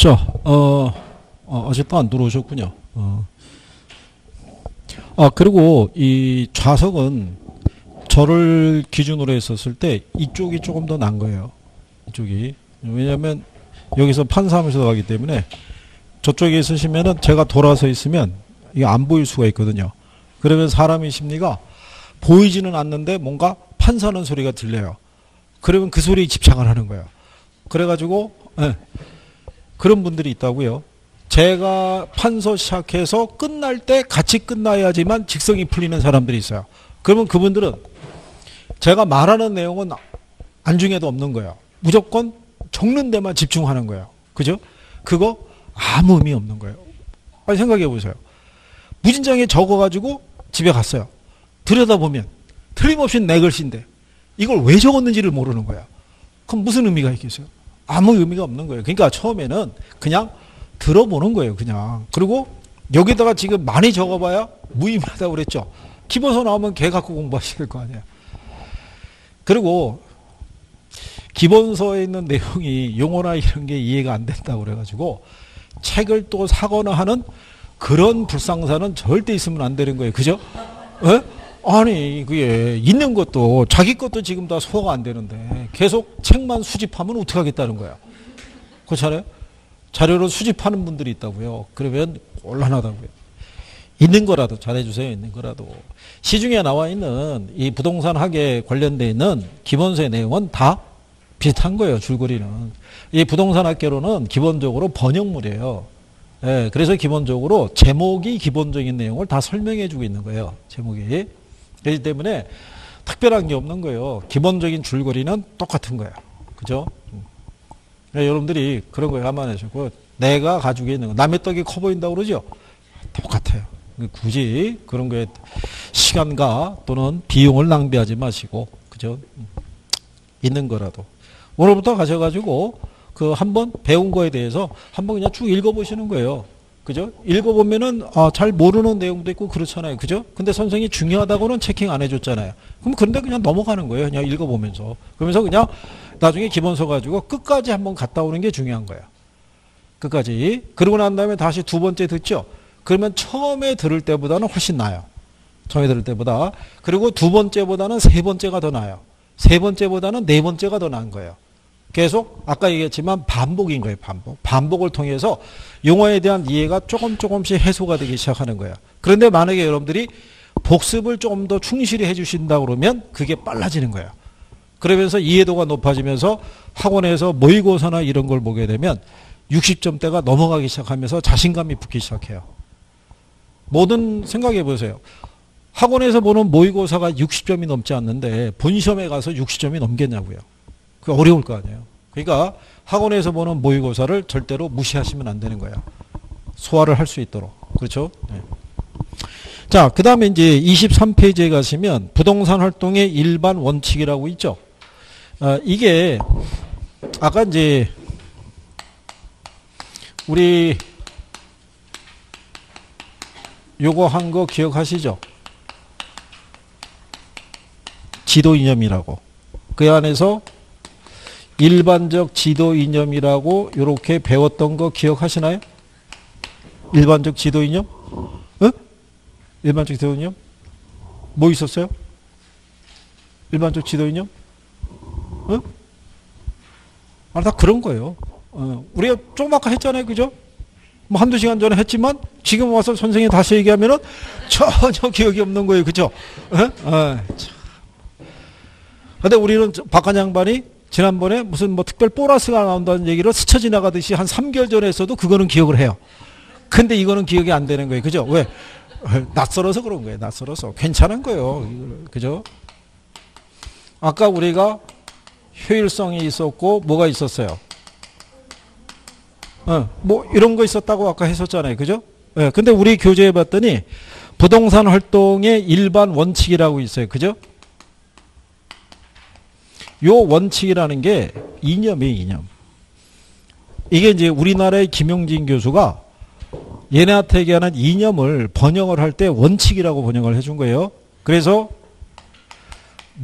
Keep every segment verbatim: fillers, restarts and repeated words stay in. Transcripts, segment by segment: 자, 어, 어, 아직도 안 들어오셨군요. 어. 아, 그리고 이 좌석은 저를 기준으로 했었을 때 이쪽이 조금 더 난 거예요. 이쪽이. 왜냐면 여기서 판사하면서 가기 때문에 저쪽에 있으시면은 제가 돌아서 있으면 이게 안 보일 수가 있거든요. 그러면 사람의 심리가 보이지는 않는데 뭔가 판사는 소리가 들려요. 그러면 그 소리에 집착을 하는 거예요. 그래가지고, 예. 그런 분들이 있다고요. 제가 판서 시작해서 끝날 때 같이 끝나야지만 직성이 풀리는 사람들이 있어요. 그러면 그분들은 제가 말하는 내용은 안중에도 없는 거예요. 무조건 적는 데만 집중하는 거예요. 그죠? 그거 아무 의미 없는 거예요. 빨리 생각해 보세요. 무진장에 적어가지고 집에 갔어요. 들여다보면 틀림없이 내 글씨인데 이걸 왜 적었는지를 모르는 거야. 그럼 무슨 의미가 있겠어요? 아무 의미가 없는 거예요. 그러니까 처음에는 그냥 들어보는 거예요. 그냥. 그리고 여기다가 지금 많이 적어봐야 무의미하다고 그랬죠. 기본서 나오면 걔 갖고 공부하실 거 아니에요. 그리고 기본서에 있는 내용이 용어나 이런 게 이해가 안 된다고 그래가지고 책을 또 사거나 하는 그런 불상사는 절대 있으면 안 되는 거예요. 그죠? 에? 아니 그게 있는 것도 자기 것도 지금 다 소화가 안 되는데 계속 책만 수집하면 어떻게 하겠다는 거야. 그렇잖아요. 자료를 수집하는 분들이 있다고요. 그러면 곤란하다고요. 있는 거라도 잘해주세요. 있는 거라도. 시중에 나와 있는 이 부동산 학에 관련돼 있는 기본서의 내용은 다 비슷한 거예요. 줄거리는. 이 부동산 학계로는 기본적으로 번역물이에요. 예, 그래서 기본적으로 제목이 기본적인 내용을 다 설명해주고 있는 거예요. 제목이. 그렇기 때문에 특별한 게 없는 거예요. 기본적인 줄거리는 똑같은 거예요. 그죠? 그러니까 여러분들이 그런 거 감안하시고 내가 가지고 있는 거 남의 떡이 커 보인다고 그러죠? 똑같아요. 굳이 그런 거에 시간과 또는 비용을 낭비하지 마시고 그죠? 있는 거라도 오늘부터 가셔가지고 그 한번 배운 거에 대해서 한번 그냥 쭉 읽어보시는 거예요. 그죠? 읽어보면은, 아, 잘 모르는 내용도 있고 그렇잖아요. 그죠? 근데 선생님이 중요하다고는 체킹 안 해줬잖아요. 그럼 그런데 그냥 넘어가는 거예요. 그냥 읽어보면서. 그러면서 그냥 나중에 기본서 가지고 끝까지 한번 갔다 오는 게 중요한 거예요. 끝까지. 그러고 난 다음에 다시 두 번째 듣죠? 그러면 처음에 들을 때보다는 훨씬 나아요. 처음에 들을 때보다. 그리고 두 번째보다는 세 번째가 더 나아요. 세 번째보다는 네 번째가 더 나은 거예요. 계속 아까 얘기했지만 반복인 거예요. 반복. 반복을 통해서 용어에 대한 이해가 조금 조금씩 해소가 되기 시작하는 거예요. 그런데 만약에 여러분들이 복습을 조금 더 충실히 해주신다 그러면 그게 빨라지는 거예요. 그러면서 이해도가 높아지면서 학원에서 모의고사나 이런 걸 보게 되면 육십 점대가 넘어가기 시작하면서 자신감이 붙기 시작해요. 뭐든 생각해 보세요. 학원에서 보는 모의고사가 육십 점이 넘지 않는데 본시험에 가서 육십 점이 넘겠냐고요. 그 어려울 거 아니에요. 그러니까 학원에서 보는 모의고사를 절대로 무시하시면 안 되는 거예요. 소화를 할 수 있도록. 그렇죠? 네. 자, 그 다음에 이제 이십삼 페이지에 가시면 부동산 활동의 일반 원칙이라고 있죠. 아, 이게 아까 이제 우리 요거 한 거 기억하시죠? 지도 이념이라고. 그 안에서 일반적 지도 이념이라고 이렇게 배웠던 거 기억하시나요? 일반적 지도 이념? 응? 일반적 지도 이념? 뭐 있었어요? 일반적 지도 이념? 응? 아, 다 그런 거예요. 어, 우리가 조금 아까 했잖아요. 그죠? 뭐 한두 시간 전에 했지만 지금 와서 선생님이 다시 얘기하면은 전혀 기억이 없는 거예요. 그죠? 응? 아, 참. 근데 우리는 박한 양반이 지난번에 무슨 뭐 특별 보너스가 나온다는 얘기를 스쳐 지나가듯이 한 삼 개월 전에 했어도 그거는 기억을 해요. 근데 이거는 기억이 안 되는 거예요. 그죠? 왜? 낯설어서 그런 거예요. 낯설어서. 괜찮은 거예요. 그죠? 아까 우리가 효율성이 있었고 뭐가 있었어요? 어, 뭐 이런 거 있었다고 아까 했었잖아요. 그죠? 예, 근데 우리 교재에 봤더니 부동산 활동의 일반 원칙이라고 있어요. 그죠? 요 원칙이라는 게 이념이에요, 이념. 이게 이제 우리나라의 김용진 교수가 얘네한테 얘기하는 이념을 번역을 할 때 원칙이라고 번역을 해준 거예요. 그래서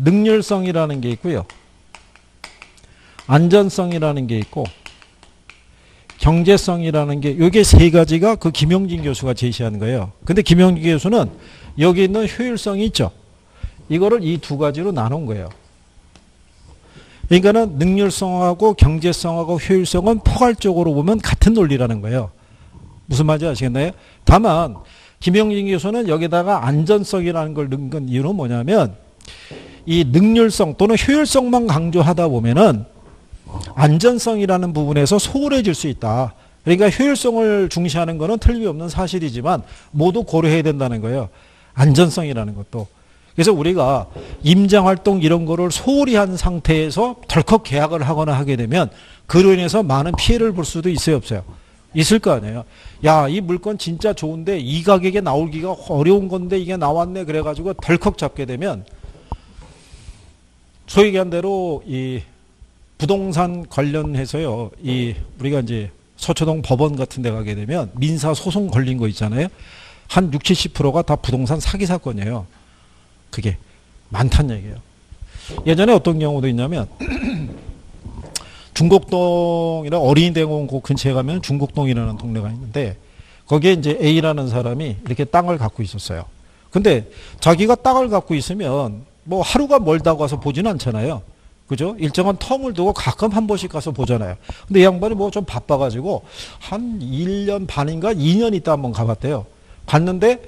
능률성이라는 게 있고요. 안전성이라는 게 있고 경제성이라는 게 이게 세 가지가 그 김용진 교수가 제시한 거예요. 근데 김용진 교수는 여기 있는 효율성이 있죠. 이거를 이 두 가지로 나눈 거예요. 그러니까는 능률성하고 경제성하고 효율성은 포괄적으로 보면 같은 논리라는 거예요. 무슨 말인지 아시겠나요? 다만 김용진 교수는 여기다가 안전성이라는 걸 넣은 건 이유는 뭐냐면 이 능률성 또는 효율성만 강조하다 보면은 안전성이라는 부분에서 소홀해질 수 있다. 그러니까 효율성을 중시하는 거는 틀림없는 사실이지만 모두 고려해야 된다는 거예요. 안전성이라는 것도. 그래서 우리가 임장활동 이런 거를 소홀히 한 상태에서 덜컥 계약을 하거나 하게 되면 그로 인해서 많은 피해를 볼 수도 있어요, 없어요? 있을 거 아니에요. 야, 이 물건 진짜 좋은데 이 가격에 나오기가 어려운 건데 이게 나왔네 그래가지고 덜컥 잡게 되면 소위 얘기한 대로 이 부동산 관련해서요, 이 우리가 이제 서초동 법원 같은 데 가게 되면 민사 소송 걸린 거 있잖아요. 한 육십, 칠십 퍼센트가 다 부동산 사기 사건이에요. 그게 많다는 얘기예요. 예전에 어떤 경우도 있냐면 중곡동이나 어린이대공원 그 근처에 가면 중곡동이라는 동네가 있는데 거기에 이제 A라는 사람이 이렇게 땅을 갖고 있었어요. 근데 자기가 땅을 갖고 있으면 뭐 하루가 멀다고 가서 보지는 않잖아요. 그죠? 일정한 텀을 두고 가끔 한 번씩 가서 보잖아요. 근데 이 양반이 뭐 좀 바빠가지고 한 일 년 반인가 이 년 있다 한번 가봤대요. 갔는데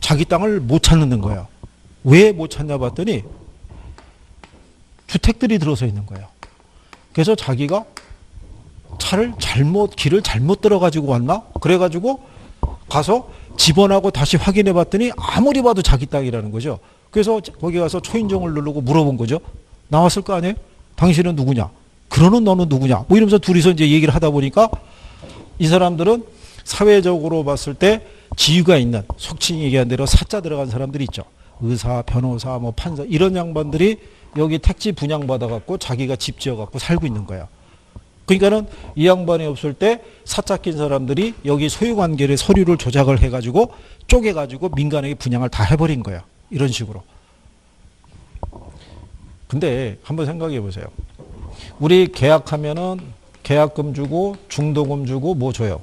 자기 땅을 못 찾는 거예요. 왜 못 찾냐 봤더니 주택들이 들어서 있는 거예요. 그래서 자기가 차를 잘못, 길을 잘못 들어가지고 왔나? 그래가지고 가서 집어넣고 다시 확인해 봤더니 아무리 봐도 자기 땅이라는 거죠. 그래서 거기 가서 초인종을 누르고 물어본 거죠. 나왔을 거 아니에요? 당신은 누구냐? 그러는 너는 누구냐? 뭐 이러면서 둘이서 이제 얘기를 하다 보니까 이 사람들은 사회적으로 봤을 때 지위가 있는, 속칭 얘기한 대로 사자 들어간 사람들이 있죠. 의사, 변호사, 뭐 판사 이런 양반들이 여기 택지 분양받아갖고 자기가 집 지어갖고 살고 있는 거야. 그러니까는 이 양반이 없을 때 사짜 낀 사람들이 여기 소유관계를 서류를 조작을 해가지고 쪼개가지고 민간에게 분양을 다 해버린 거야. 이런 식으로. 근데 한번 생각해 보세요. 우리 계약하면은 계약금 주고 중도금 주고 뭐 줘요?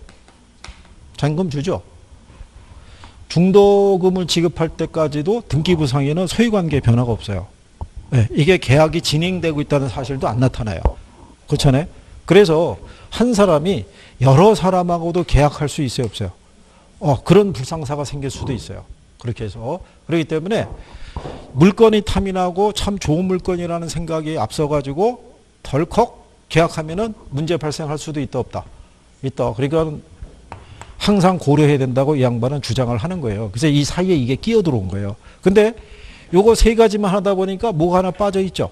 잔금 주죠? 중도금을 지급할 때까지도 등기부 상에는 소유관계 변화가 없어요. 네, 이게 계약이 진행되고 있다는 사실도 안 나타나요. 그렇잖아요. 그래서 한 사람이 여러 사람하고도 계약할 수 있어요, 없어요? 어, 그런 불상사가 생길 수도 있어요. 그렇게 해서 그렇기 때문에 물건이 탐이 나고 참 좋은 물건이라는 생각이 앞서가지고 덜컥 계약하면은 문제 발생할 수도 있다 없다 있다. 그러니까 항상 고려해야 된다고 이 양반은 주장을 하는 거예요. 그래서 이 사이에 이게 끼어 들어온 거예요. 근데 요거 세 가지만 하다 보니까 뭐가 하나 빠져 있죠.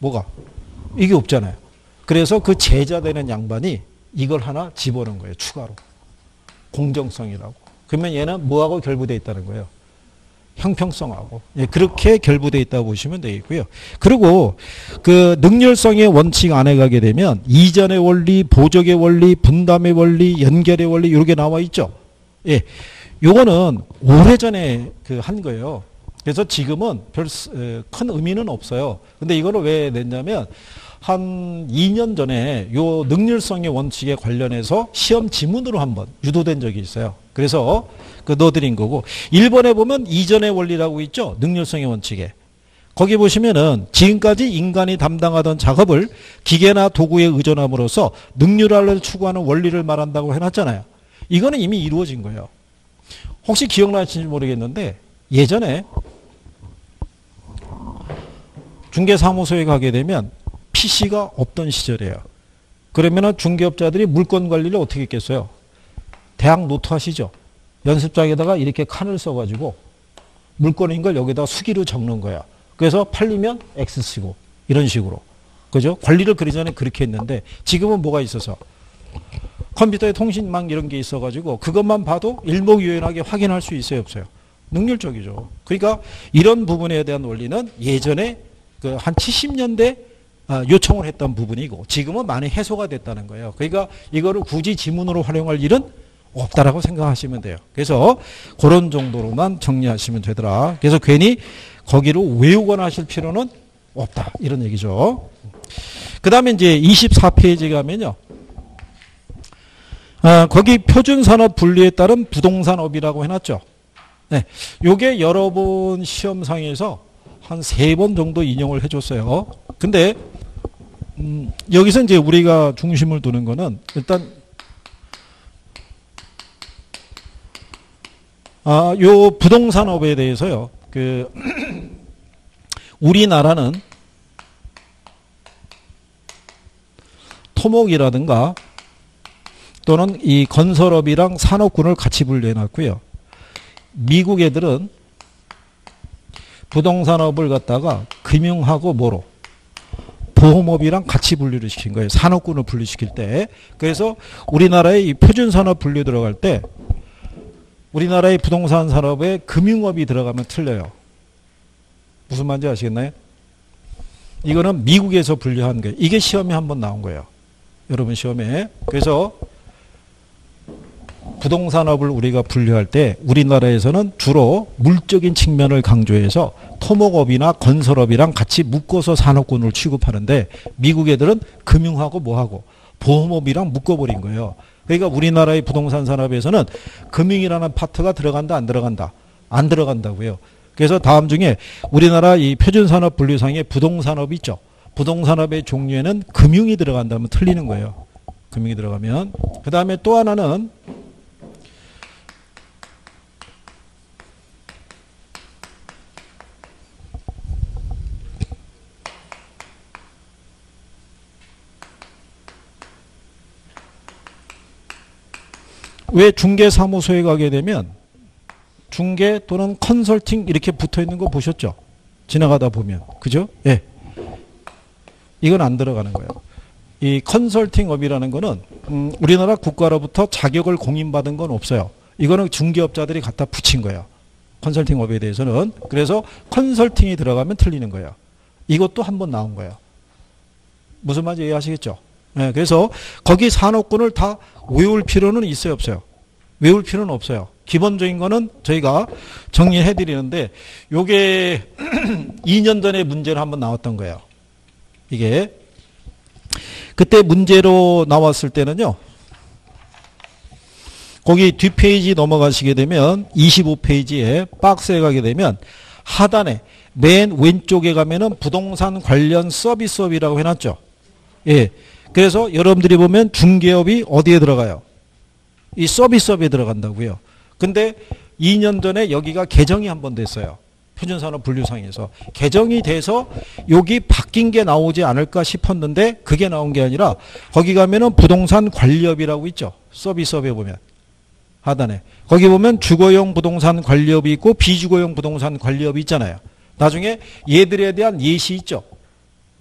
뭐가? 이게 없잖아요. 그래서 그 제자 되는 양반이 이걸 하나 집어넣은 거예요. 추가로. 공정성이라고. 그러면 얘는 뭐하고 결부되어 있다는 거예요? 형평성하고. 예, 그렇게 결부되어 있다고 보시면 되겠고요. 그리고 그 능률성의 원칙 안에 가게 되면 이전의 원리, 보적의 원리, 분담의 원리, 연결의 원리 이렇게 나와 있죠. 예, 요거는 오래전에 그 한 거예요. 그래서 지금은 별 큰 의미는 없어요. 근데 이걸 왜 냈냐면 한 이 년 전에 요 능률성의 원칙에 관련해서 시험 지문으로 한번 유도된 적이 있어요. 그래서 그 넣어드린 거고 일 번에 보면 이전의 원리라고 있죠. 능률성의 원칙에. 거기 보시면은 지금까지 인간이 담당하던 작업을 기계나 도구에 의존함으로써 능률화를 추구하는 원리를 말한다고 해놨잖아요. 이거는 이미 이루어진 거예요. 혹시 기억나실지 모르겠는데 예전에 중개사무소에 가게 되면 피씨가 없던 시절이에요. 그러면은 중개업자들이 물건 관리를 어떻게 했겠어요? 대학 노트 아시죠? 연습장에다가 이렇게 칸을 써가지고 물건인 걸 여기다 수기로 적는 거야. 그래서 팔리면 X 쓰고 이런 식으로. 그죠? 관리를 그리 전에 그렇게 했는데 지금은 뭐가 있어서 컴퓨터에 통신망 이런 게 있어가지고 그것만 봐도 일목요연하게 확인할 수 있어요, 없어요? 능률적이죠. 그러니까 이런 부분에 대한 원리는 예전에 그 한 칠십 년대 요청을 했던 부분이고 지금은 많이 해소가 됐다는 거예요. 그러니까 이거를 굳이 지문으로 활용할 일은 없다라고 생각하시면 돼요. 그래서 그런 정도로만 정리하시면 되더라. 그래서 괜히 거기로 외우거나 하실 필요는 없다. 이런 얘기죠. 그 다음에 이제 이십사 페이지 가면요. 아, 거기 표준산업 분리에 따른 부동산업이라고 해놨죠. 네, 요게 여러분 시험상에서 한 세 번 정도 인용을 해줬어요. 근데 음, 여기서 이제 우리가 중심을 두는 거는 일단 아, 요 부동산업에 대해서요. 그 우리나라는 토목이라든가 또는 이 건설업이랑 산업군을 같이 분류해놨고요. 미국 애들은 부동산업을 갖다가 금융하고 뭐로? 보험업이랑 같이 분류를 시킨 거예요. 산업군을 분류시킬 때. 그래서 우리나라의 이 표준산업 분류 들어갈 때 우리나라의 부동산 산업에 금융업이 들어가면 틀려요. 무슨 말인지 아시겠나요? 이거는 미국에서 분류한 거예요. 이게 시험에 한번 나온 거예요. 여러분 시험에. 그래서 부동산업을 우리가 분류할 때 우리나라에서는 주로 물적인 측면을 강조해서 토목업이나 건설업이랑 같이 묶어서 산업군을 취급하는데 미국 애들은 금융하고 뭐하고 보험업이랑 묶어버린 거예요. 그러니까 우리나라의 부동산 산업에서는 금융이라는 파트가 들어간다 안 들어간다? 안 들어간다고요. 그래서 다음 중에 우리나라 이 표준산업 분류상에 부동산업이 있죠. 부동산업의 종류에는 금융이 들어간다면 틀리는 거예요. 금융이 들어가면. 그 다음에 또 하나는 왜 중개사무소에 가게 되면 중개 또는 컨설팅 이렇게 붙어있는 거 보셨죠? 지나가다 보면. 그죠? 예. 이건 안 들어가는 거예요. 이 컨설팅업이라는 거는 음, 우리나라 국가로부터 자격을 공인받은 건 없어요. 이거는 중개업자들이 갖다 붙인 거예요. 컨설팅업에 대해서는. 그래서 컨설팅이 들어가면 틀리는 거예요. 이것도 한번 나온 거예요. 무슨 말인지 이해하시겠죠? 네, 그래서 거기 산업군을 다 외울 필요는 있어요, 없어요? 외울 필요는 없어요. 기본적인 거는 저희가 정리해 드리는데 요게 이 년 전에 문제로 한번 나왔던 거예요. 이게 그때 문제로 나왔을 때는요. 거기 뒷페이지 넘어가시게 되면 이십오 페이지에 박스에 가게 되면 하단에 맨 왼쪽에 가면은 부동산 관련 서비스업이라고 해놨죠. 예. 그래서 여러분들이 보면 중개업이 어디에 들어가요? 이 서비스업에 들어간다고요. 근데 이 년 전에 여기가 개정이 한번 됐어요. 표준산업 분류상에서. 개정이 돼서 여기 바뀐 게 나오지 않을까 싶었는데 그게 나온 게 아니라 거기 가면은 부동산 관리업이라고 있죠. 서비스업에 보면. 하단에. 거기 보면 주거용 부동산 관리업이 있고 비주거용 부동산 관리업이 있잖아요. 나중에 얘들에 대한 예시 있죠.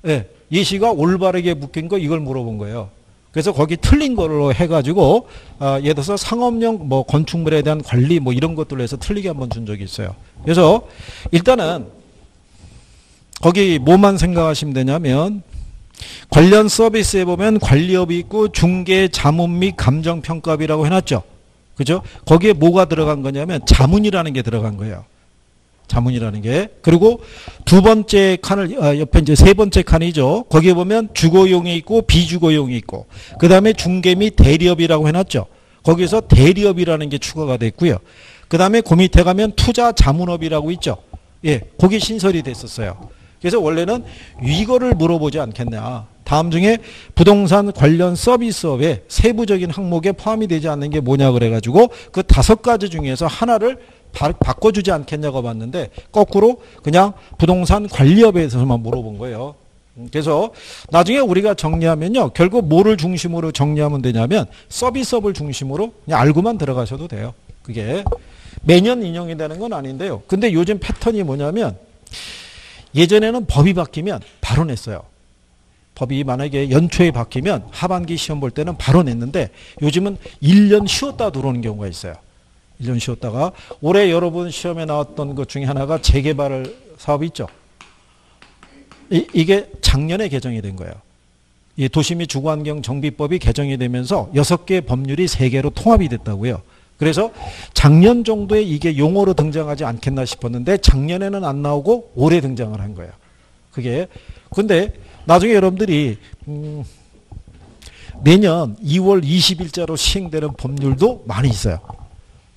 예. 예시가 올바르게 묶인 거 이걸 물어본 거예요. 그래서 거기 틀린 걸로 해가지고 아, 예를 들어서 상업용 뭐 건축물에 대한 관리 뭐 이런 것들로 해서 틀리게 한번 준 적이 있어요. 그래서 일단은 거기 뭐만 생각하시면 되냐면 관련 서비스에 보면 관리업이 있고 중개, 자문 및 감정평가비라고 해놨죠. 그죠? 거기에 뭐가 들어간 거냐면 자문이라는 게 들어간 거예요. 자문이라는 게. 그리고 두 번째 칸을 아, 옆에 이제 세 번째 칸이죠. 거기에 보면 주거용이 있고 비주거용이 있고 그 다음에 중개 및 대리업이라고 해놨죠. 거기에서 대리업이라는 게 추가가 됐고요. 그 다음에 그 밑에 가면 투자 자문업이라고 있죠. 예, 거기 신설이 됐었어요. 그래서 원래는 이거를 물어보지 않겠냐. 다음 중에 부동산 관련 서비스업의 세부적인 항목에 포함이 되지 않는 게 뭐냐 그래가지고 그 다섯 가지 중에서 하나를 바, 바꿔주지 않겠냐고 봤는데 거꾸로 그냥 부동산 관리업에서만 물어본 거예요. 그래서 나중에 우리가 정리하면요. 결국 뭐를 중심으로 정리하면 되냐면 서비스업을 중심으로 그냥 알고만 들어가셔도 돼요. 그게 매년 인용이 되는 건 아닌데요. 근데 요즘 패턴이 뭐냐면 예전에는 법이 바뀌면 바로 냈어요. 법이 만약에 연초에 바뀌면 하반기 시험 볼 때는 바로 냈는데 요즘은 일 년 쉬었다 들어오는 경우가 있어요. 일 년 쉬었다가 올해 여러분 시험에 나왔던 것 중에 하나가 재개발 사업이 있죠. 이, 이게 작년에 개정이 된 거예요. 이 도시 및 주거환경 정비법이 개정이 되면서 여섯 개 법률이 세 개로 통합이 됐다고요. 그래서 작년 정도에 이게 용어로 등장하지 않겠나 싶었는데 작년에는 안 나오고 올해 등장을 한 거예요. 그게 근데 나중에 여러분들이 음, 내년 이월 이십일자로 시행되는 법률도 많이 있어요.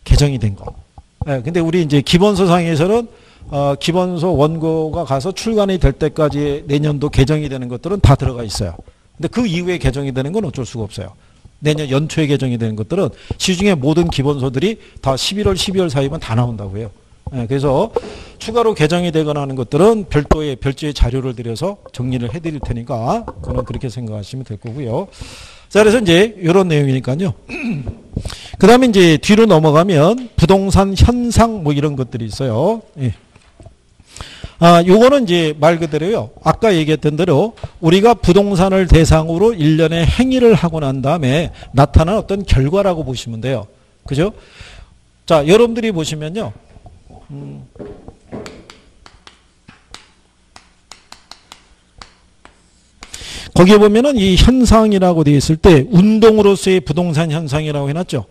개정이 된 거. 예, 근데 우리 이제 기본소상에서는 어, 기본소 원고가 가서 출간이 될 때까지 내년도 개정이 되는 것들은 다 들어가 있어요. 근데 그 이후에 개정이 되는 건 어쩔 수가 없어요. 내년 연초에 개정이 되는 것들은 시중의 모든 기본소들이 다 십일월, 십이월 사이면 다 나온다고 해요. 예, 그래서 추가로 개정이 되거나 하는 것들은 별도의 별도의 자료를 들여서 정리를 해드릴 테니까 그건 그렇게 생각하시면 될 거고요. 자, 그래서 이제 이런 내용이니까요. 그 다음에 이제 뒤로 넘어가면 부동산 현상 뭐 이런 것들이 있어요. 예. 아, 요거는 이제 말 그대로요. 아까 얘기했던 대로 우리가 부동산을 대상으로 일련의 행위를 하고 난 다음에 나타난 어떤 결과라고 보시면 돼요. 그죠? 자, 여러분들이 보시면요. 음. 거기에 보면은 이 현상이라고 되어 있을 때 운동으로서의 부동산 현상이라고 해놨죠.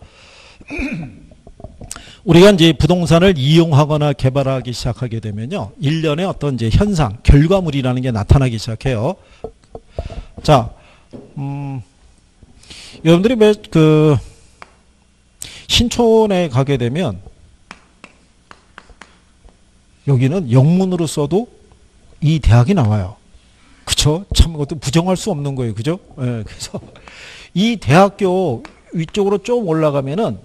우리가 이제 부동산을 이용하거나 개발하기 시작하게 되면요, 일련의 어떤 이제 현상, 결과물이라는 게 나타나기 시작해요. 자, 음, 여러분들이 매, 그, 신촌에 가게 되면, 여기는 영문으로 써도 이 대학이 나와요. 그쵸? 참, 그것도 부정할 수 없는 거예요. 그죠? 예, 그래서 이 대학교 위쪽으로 좀 올라가면은,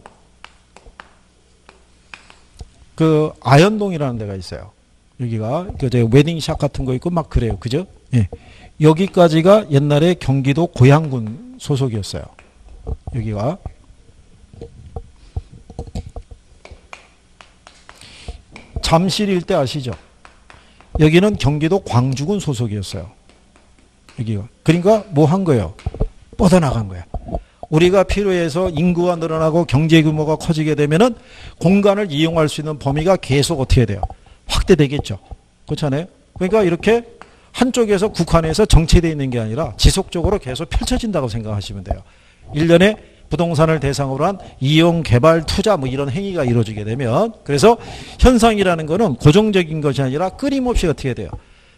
그 아현동이라는 데가 있어요. 여기가 그 웨딩샵 같은 거 있고 막 그래요. 그죠? 예. 여기까지가 옛날에 경기도 고양군 소속이었어요. 여기가 잠실 일대 아시죠? 여기는 경기도 광주군 소속이었어요. 여기가. 그러니까 뭐 한 거예요? 뻗어나간 거야. 우리가 필요해서 인구가 늘어나고 경제 규모가 커지게 되면은 공간을 이용할 수 있는 범위가 계속 어떻게 돼요? 확대되겠죠. 그렇잖아요. 그러니까 이렇게 한쪽에서 국한에서 정체되어 있는 게 아니라 지속적으로 계속 펼쳐진다고 생각하시면 돼요. 일련의 부동산을 대상으로 한 이용, 개발, 투자 뭐 이런 행위가 이루어지게 되면, 그래서 현상이라는 거는 고정적인 것이 아니라 끊임없이 어떻게 돼요?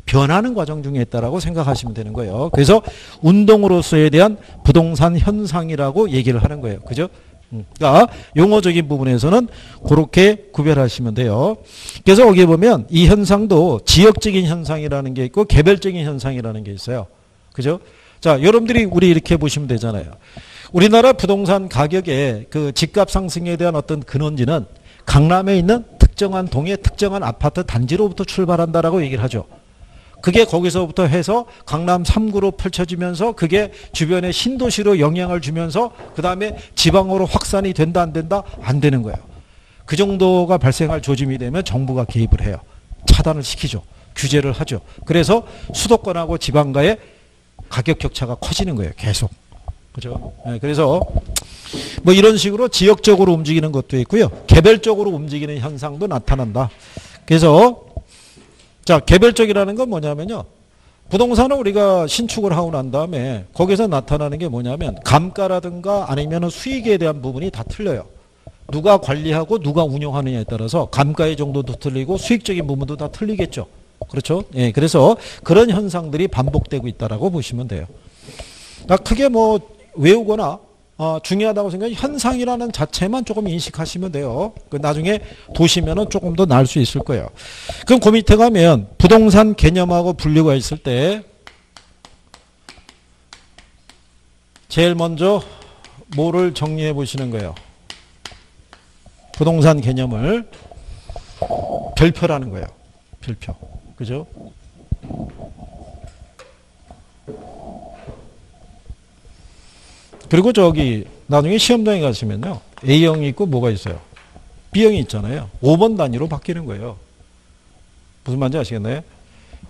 변하는 과정 중에 있다라고 생각하시면 되는 거예요. 그래서 운동으로서에 대한 부동산 현상이라고 얘기를 하는 거예요. 그죠? 그러니까 용어적인 부분에서는 그렇게 구별하시면 돼요. 그래서 여기 보면 이 현상도 지역적인 현상이라는 게 있고 개별적인 현상이라는 게 있어요. 그죠? 자, 여러분들이 우리 이렇게 보시면 되잖아요. 우리나라 부동산 가격의 그 집값 상승에 대한 어떤 근원지는 강남에 있는 특정한 동의 특정한 아파트 단지로부터 출발한다라고 얘기를 하죠. 그게 거기서부터 해서 강남 삼구로 펼쳐지면서 그게 주변의 신도시로 영향을 주면서 그 다음에 지방으로 확산이 된다 안 된다? 안 되는 거예요. 그 정도가 발생할 조짐이 되면 정부가 개입을 해요. 차단을 시키죠. 규제를 하죠. 그래서 수도권하고 지방과의 가격 격차가 커지는 거예요. 계속. 그죠? 네, 그래서 뭐 이런 식으로 지역적으로 움직이는 것도 있고요. 개별적으로 움직이는 현상도 나타난다. 그래서 자, 개별적이라는 건 뭐냐면요. 부동산을 우리가 신축을 하고 난 다음에 거기서 나타나는 게 뭐냐면 감가라든가 아니면 수익에 대한 부분이 다 틀려요. 누가 관리하고 누가 운영하느냐에 따라서 감가의 정도도 틀리고 수익적인 부분도 다 틀리겠죠. 그렇죠? 예, 그래서 그런 현상들이 반복되고 있다라고 보시면 돼요. 그러니까 크게 뭐 외우거나 어, 중요하다고 생각하면 현상이라는 자체만 조금 인식하시면 돼요. 나중에 도시면은 조금 더 나을 수 있을 거예요. 그럼 그 밑에 가면 부동산 개념하고 분류가 있을 때 제일 먼저 뭐를 정리해 보시는 거예요? 부동산 개념을 별표라는 거예요. 별표. 그죠? 그리고 저기 나중에 시험장에 가시면요. 에이형이 있고 뭐가 있어요? 비형이 있잖아요. 오번 단위로 바뀌는 거예요. 무슨 말인지 아시겠나요?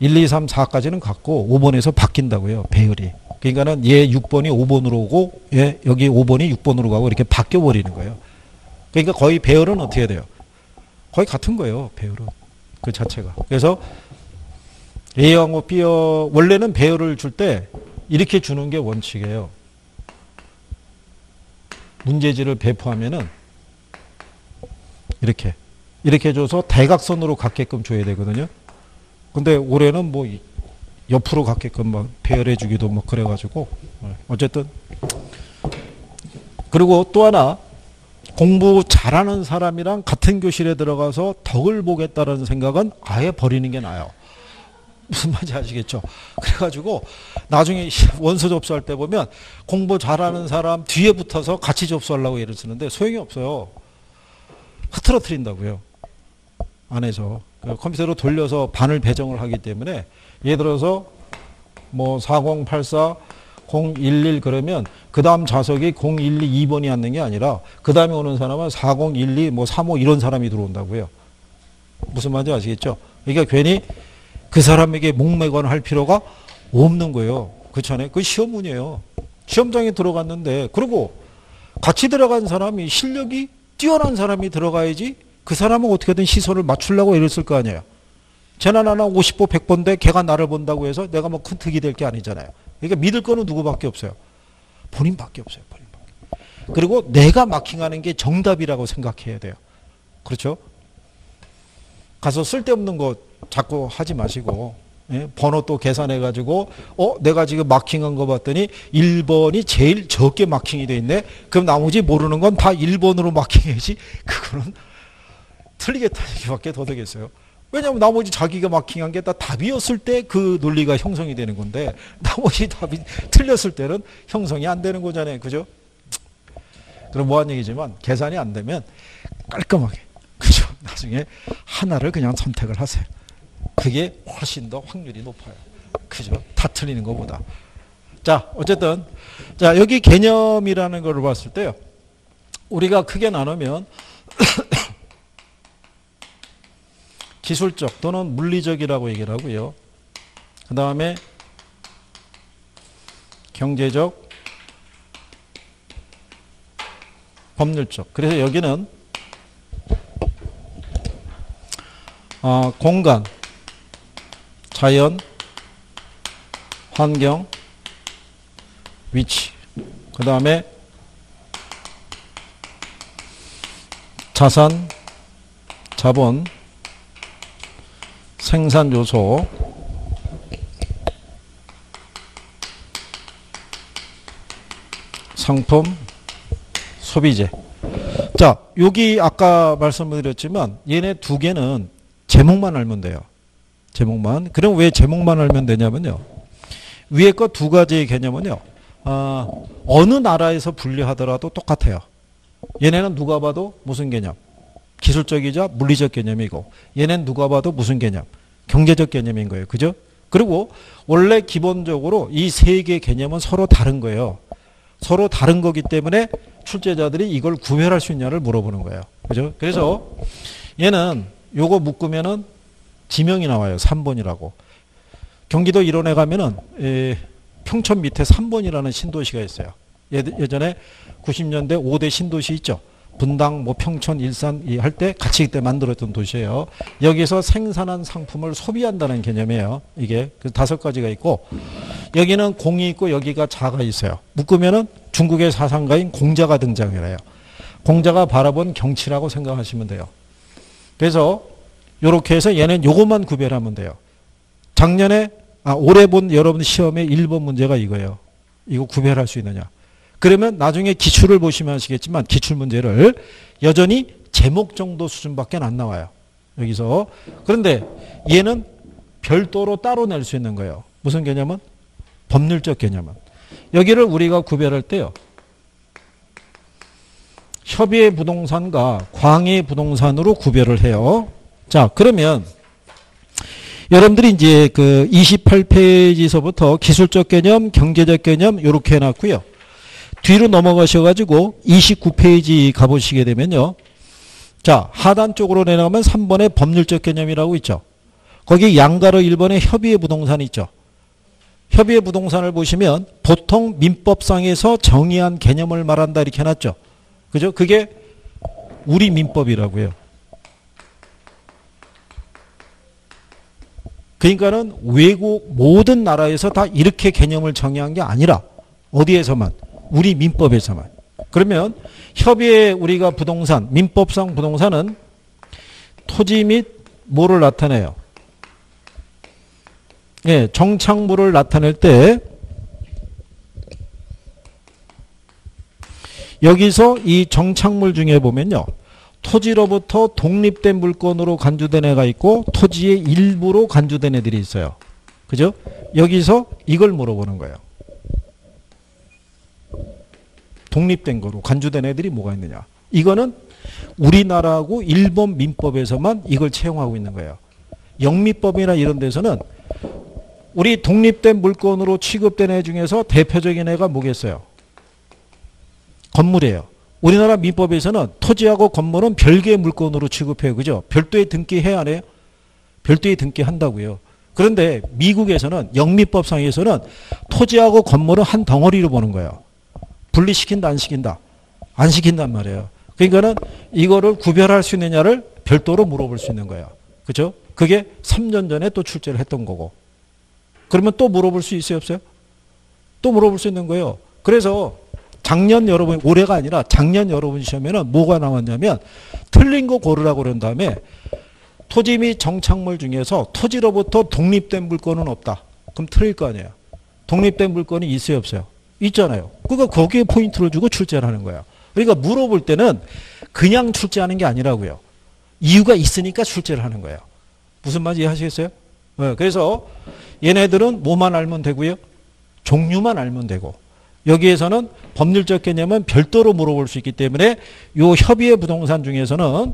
일, 이, 삼, 사까지는 같고 오번에서 바뀐다고요. 배열이. 그러니까는 얘 육번이 오번으로 오고 얘 여기 오번이 육번으로 가고 이렇게 바뀌어버리는 거예요. 그러니까 거의 배열은 어떻게 돼요? 거의 같은 거예요. 배열은. 그 자체가. 그래서 A형하고 B형 원래는 배열을 줄 때 이렇게 주는 게 원칙이에요. 문제지를 배포하면은 이렇게 이렇게 줘서 대각선으로 갖게끔 줘야 되거든요. 근데 올해는 뭐 옆으로 갖게끔 막 배열해 주기도 막 그래가지고 어쨌든 그리고 또 하나, 공부 잘하는 사람이랑 같은 교실에 들어가서 덕을 보겠다는 생각은 아예 버리는 게 나아요. 무슨 말인지 아시겠죠? 그래가지고 나중에 원서 접수할 때 보면 공부 잘하는 사람 뒤에 붙어서 같이 접수하려고 애를 쓰는데 소용이 없어요. 흐트러뜨린다고요. 안에서. 컴퓨터로 돌려서 반을 배정을 하기 때문에 예를 들어서 뭐 사공팔사 공일일 그러면 그 다음 좌석이 공일이 이번이 앉는 게 아니라 그 다음에 오는 사람은 사공일이 뭐 삼호 이런 사람이 들어온다고요. 무슨 말인지 아시겠죠? 그러니까 괜히 그 사람에게 목매건 할 필요가 없는 거예요. 그렇잖아요. 그 시험문이에요. 시험장에 들어갔는데, 그리고 같이 들어간 사람이 실력이 뛰어난 사람이 들어가야지 그 사람은 어떻게든 시선을 맞추려고 애를 쓸 거 아니에요. 쟤나 나나 오십보 백번데 걔가 나를 본다고 해서 내가 뭐 큰 득이 될 게 아니잖아요. 그러니까 믿을 거는 누구밖에 없어요. 본인밖에 없어요. 본인밖에. 그리고 내가 마킹하는 게 정답이라고 생각해야 돼요. 그렇죠? 가서 쓸데없는 거 자꾸 하지 마시고, 예? 번호 또 계산해가지고 어? 내가 지금 마킹한 거 봤더니 일번이 제일 적게 마킹이 돼 있네. 그럼 나머지 모르는 건 다 일번으로 마킹해야지. 그거는 틀리겠다는 얘기밖에 더 되겠어요. 왜냐하면 나머지 자기가 마킹한 게 다 답이었을 때 그 논리가 형성이 되는 건데 나머지 답이 틀렸을 때는 형성이 안 되는 거잖아요. 그죠? 그럼 뭐한 얘기지만 계산이 안 되면 깔끔하게, 그죠? 나중에 하나를 그냥 선택을 하세요. 그게 훨씬 더 확률이 높아요. 그죠? 다 틀리는 것보다. 자, 어쨌든 자 여기 개념이라는 걸 봤을 때요. 우리가 크게 나누면 기술적 또는 물리적이라고 얘기를 하고요. 그 다음에 경제적, 법률적. 그래서 여기는 어, 공간, 자연, 환경, 위치. 그 다음에 자산, 자본, 생산 요소, 상품, 소비재. 자, 여기 아까 말씀드렸지만 얘네 두 개는 제목만 알면 돼요. 제목만. 그럼 왜 제목만 알면 되냐면요. 위에 거 두 가지의 개념은요. 아, 어느 나라에서 분리하더라도 똑같아요. 얘네는 누가 봐도 무슨 개념? 기술적이자 물리적 개념이고 얘네는 누가 봐도 무슨 개념? 경제적 개념인 거예요. 그죠? 그리고 원래 기본적으로 이 세 개의 개념은 서로 다른 거예요. 서로 다른 거기 때문에 출제자들이 이걸 구별할 수 있냐를 물어보는 거예요. 그죠? 그래서 얘는 요거 묶으면은 지명이 나와요. 삼번이라고. 경기도 일원에 가면은 에, 평촌 밑에 삼번이라는 신도시가 있어요. 예, 예전에 구십년대 오대 신도시 있죠? 분당, 뭐 평촌, 일산 할 때 같이 그때 만들었던 도시예요. 여기서 생산한 상품을 소비한다는 개념이에요. 이게 그 다섯 가지가 있고 여기는 공이 있고 여기가 자가 있어요. 묶으면은 중국의 사상가인 공자가 등장을 해요. 공자가 바라본 경치라고 생각하시면 돼요. 그래서 이렇게 해서 얘는 요것만 구별하면 돼요. 작년에 아 올해 본 여러분 시험의 일번 문제가 이거예요. 이거 구별할 수 있느냐? 그러면 나중에 기출을 보시면 아시겠지만 기출문제를 여전히 제목 정도 수준밖에 안 나와요. 여기서. 그런데 얘는 별도로 따로 낼 수 있는 거예요. 무슨 개념은? 법률적 개념은. 여기를 우리가 구별할 때요. 협의의 부동산과 광의의 부동산으로 구별을 해요. 자, 그러면 여러분들이 이제 그 이십팔 페이지서부터 기술적 개념, 경제적 개념 이렇게 해놨고요. 뒤로 넘어가셔가지고 이십구 페이지 가보시게 되면요. 자, 하단 쪽으로 내려가면 삼번에 법률적 개념이라고 있죠. 거기 양가로 일번에 협의의 부동산이 있죠. 협의의 부동산을 보시면 보통 민법상에서 정의한 개념을 말한다 이렇게 해놨죠. 그죠? 그게 우리 민법이라고요. 그러니까는 외국 모든 나라에서 다 이렇게 개념을 정의한 게 아니라 어디에서만? 우리 민법에서만. 그러면 협의의 우리가 부동산, 민법상 부동산은 토지 및 뭐를 나타내요? 예, 정착물을 나타낼 때 여기서 이 정착물 중에 보면요. 토지로부터 독립된 물건으로 간주된 애가 있고 토지의 일부로 간주된 애들이 있어요. 그죠? 여기서 이걸 물어보는 거예요. 독립된 거로 간주된 애들이 뭐가 있느냐. 이거는 우리나라하고 일본 민법에서만 이걸 채용하고 있는 거예요. 영미법이나 이런 데서는 우리 독립된 물건으로 취급된 애 중에서 대표적인 애가 뭐겠어요? 건물이에요. 우리나라 민법에서는 토지하고 건물은 별개의 물건으로 취급해요. 그죠? 별도의 등기해야 안 해요? 별도의 등기한다고요. 그런데 미국에서는 영미법상에서는 토지하고 건물은 한 덩어리로 보는 거예요. 분리시킨다 안 시킨다? 안 시킨단 말이에요. 그러니까는 이거를 구별할 수 있느냐를 별도로 물어볼 수 있는 거예요. 그죠? 그게 삼 년 전에 또 출제를 했던 거고. 그러면 또 물어볼 수 있어요? 없어요? 또 물어볼 수 있는 거예요. 그래서 작년 여러분, 올해가 아니라 작년 여러분 시험에는 뭐가 나왔냐면 틀린 거 고르라고 그런 다음에 토지 및 정착물 중에서 토지로부터 독립된 물건은 없다. 그럼 틀릴 거 아니에요. 독립된 물건이 있어요? 없어요? 있잖아요. 그러니까 거기에 포인트를 주고 출제를 하는 거예요. 그러니까 물어볼 때는 그냥 출제하는 게 아니라고요. 이유가 있으니까 출제를 하는 거예요. 무슨 말인지 이해하시겠어요? 네, 그래서 얘네들은 뭐만 알면 되고요? 종류만 알면 되고 여기에서는 법률적 개념은 별도로 물어볼 수 있기 때문에 요 협의의 부동산 중에서는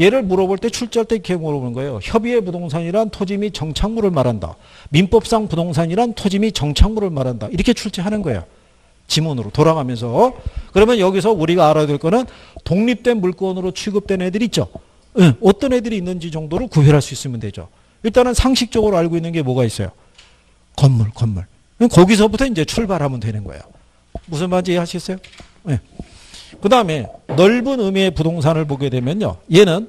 얘를 물어볼 때 출제할 때 이렇게 물어보는 거예요. 협의의 부동산이란 토지 및 정착물을 말한다. 민법상 부동산이란 토지 및 정착물을 말한다. 이렇게 출제하는 거예요. 지문으로 돌아가면서. 그러면 여기서 우리가 알아야 될 거는 독립된 물건으로 취급된 애들이 있죠. 응, 어떤 애들이 있는지 정도를 구별할 수 있으면 되죠. 일단은 상식적으로 알고 있는 게 뭐가 있어요? 건물, 건물. 거기서부터 이제 출발하면 되는 거예요. 무슨 말인지 이해하시겠어요? 네. 그 다음에 넓은 의미의 부동산을 보게 되면요. 얘는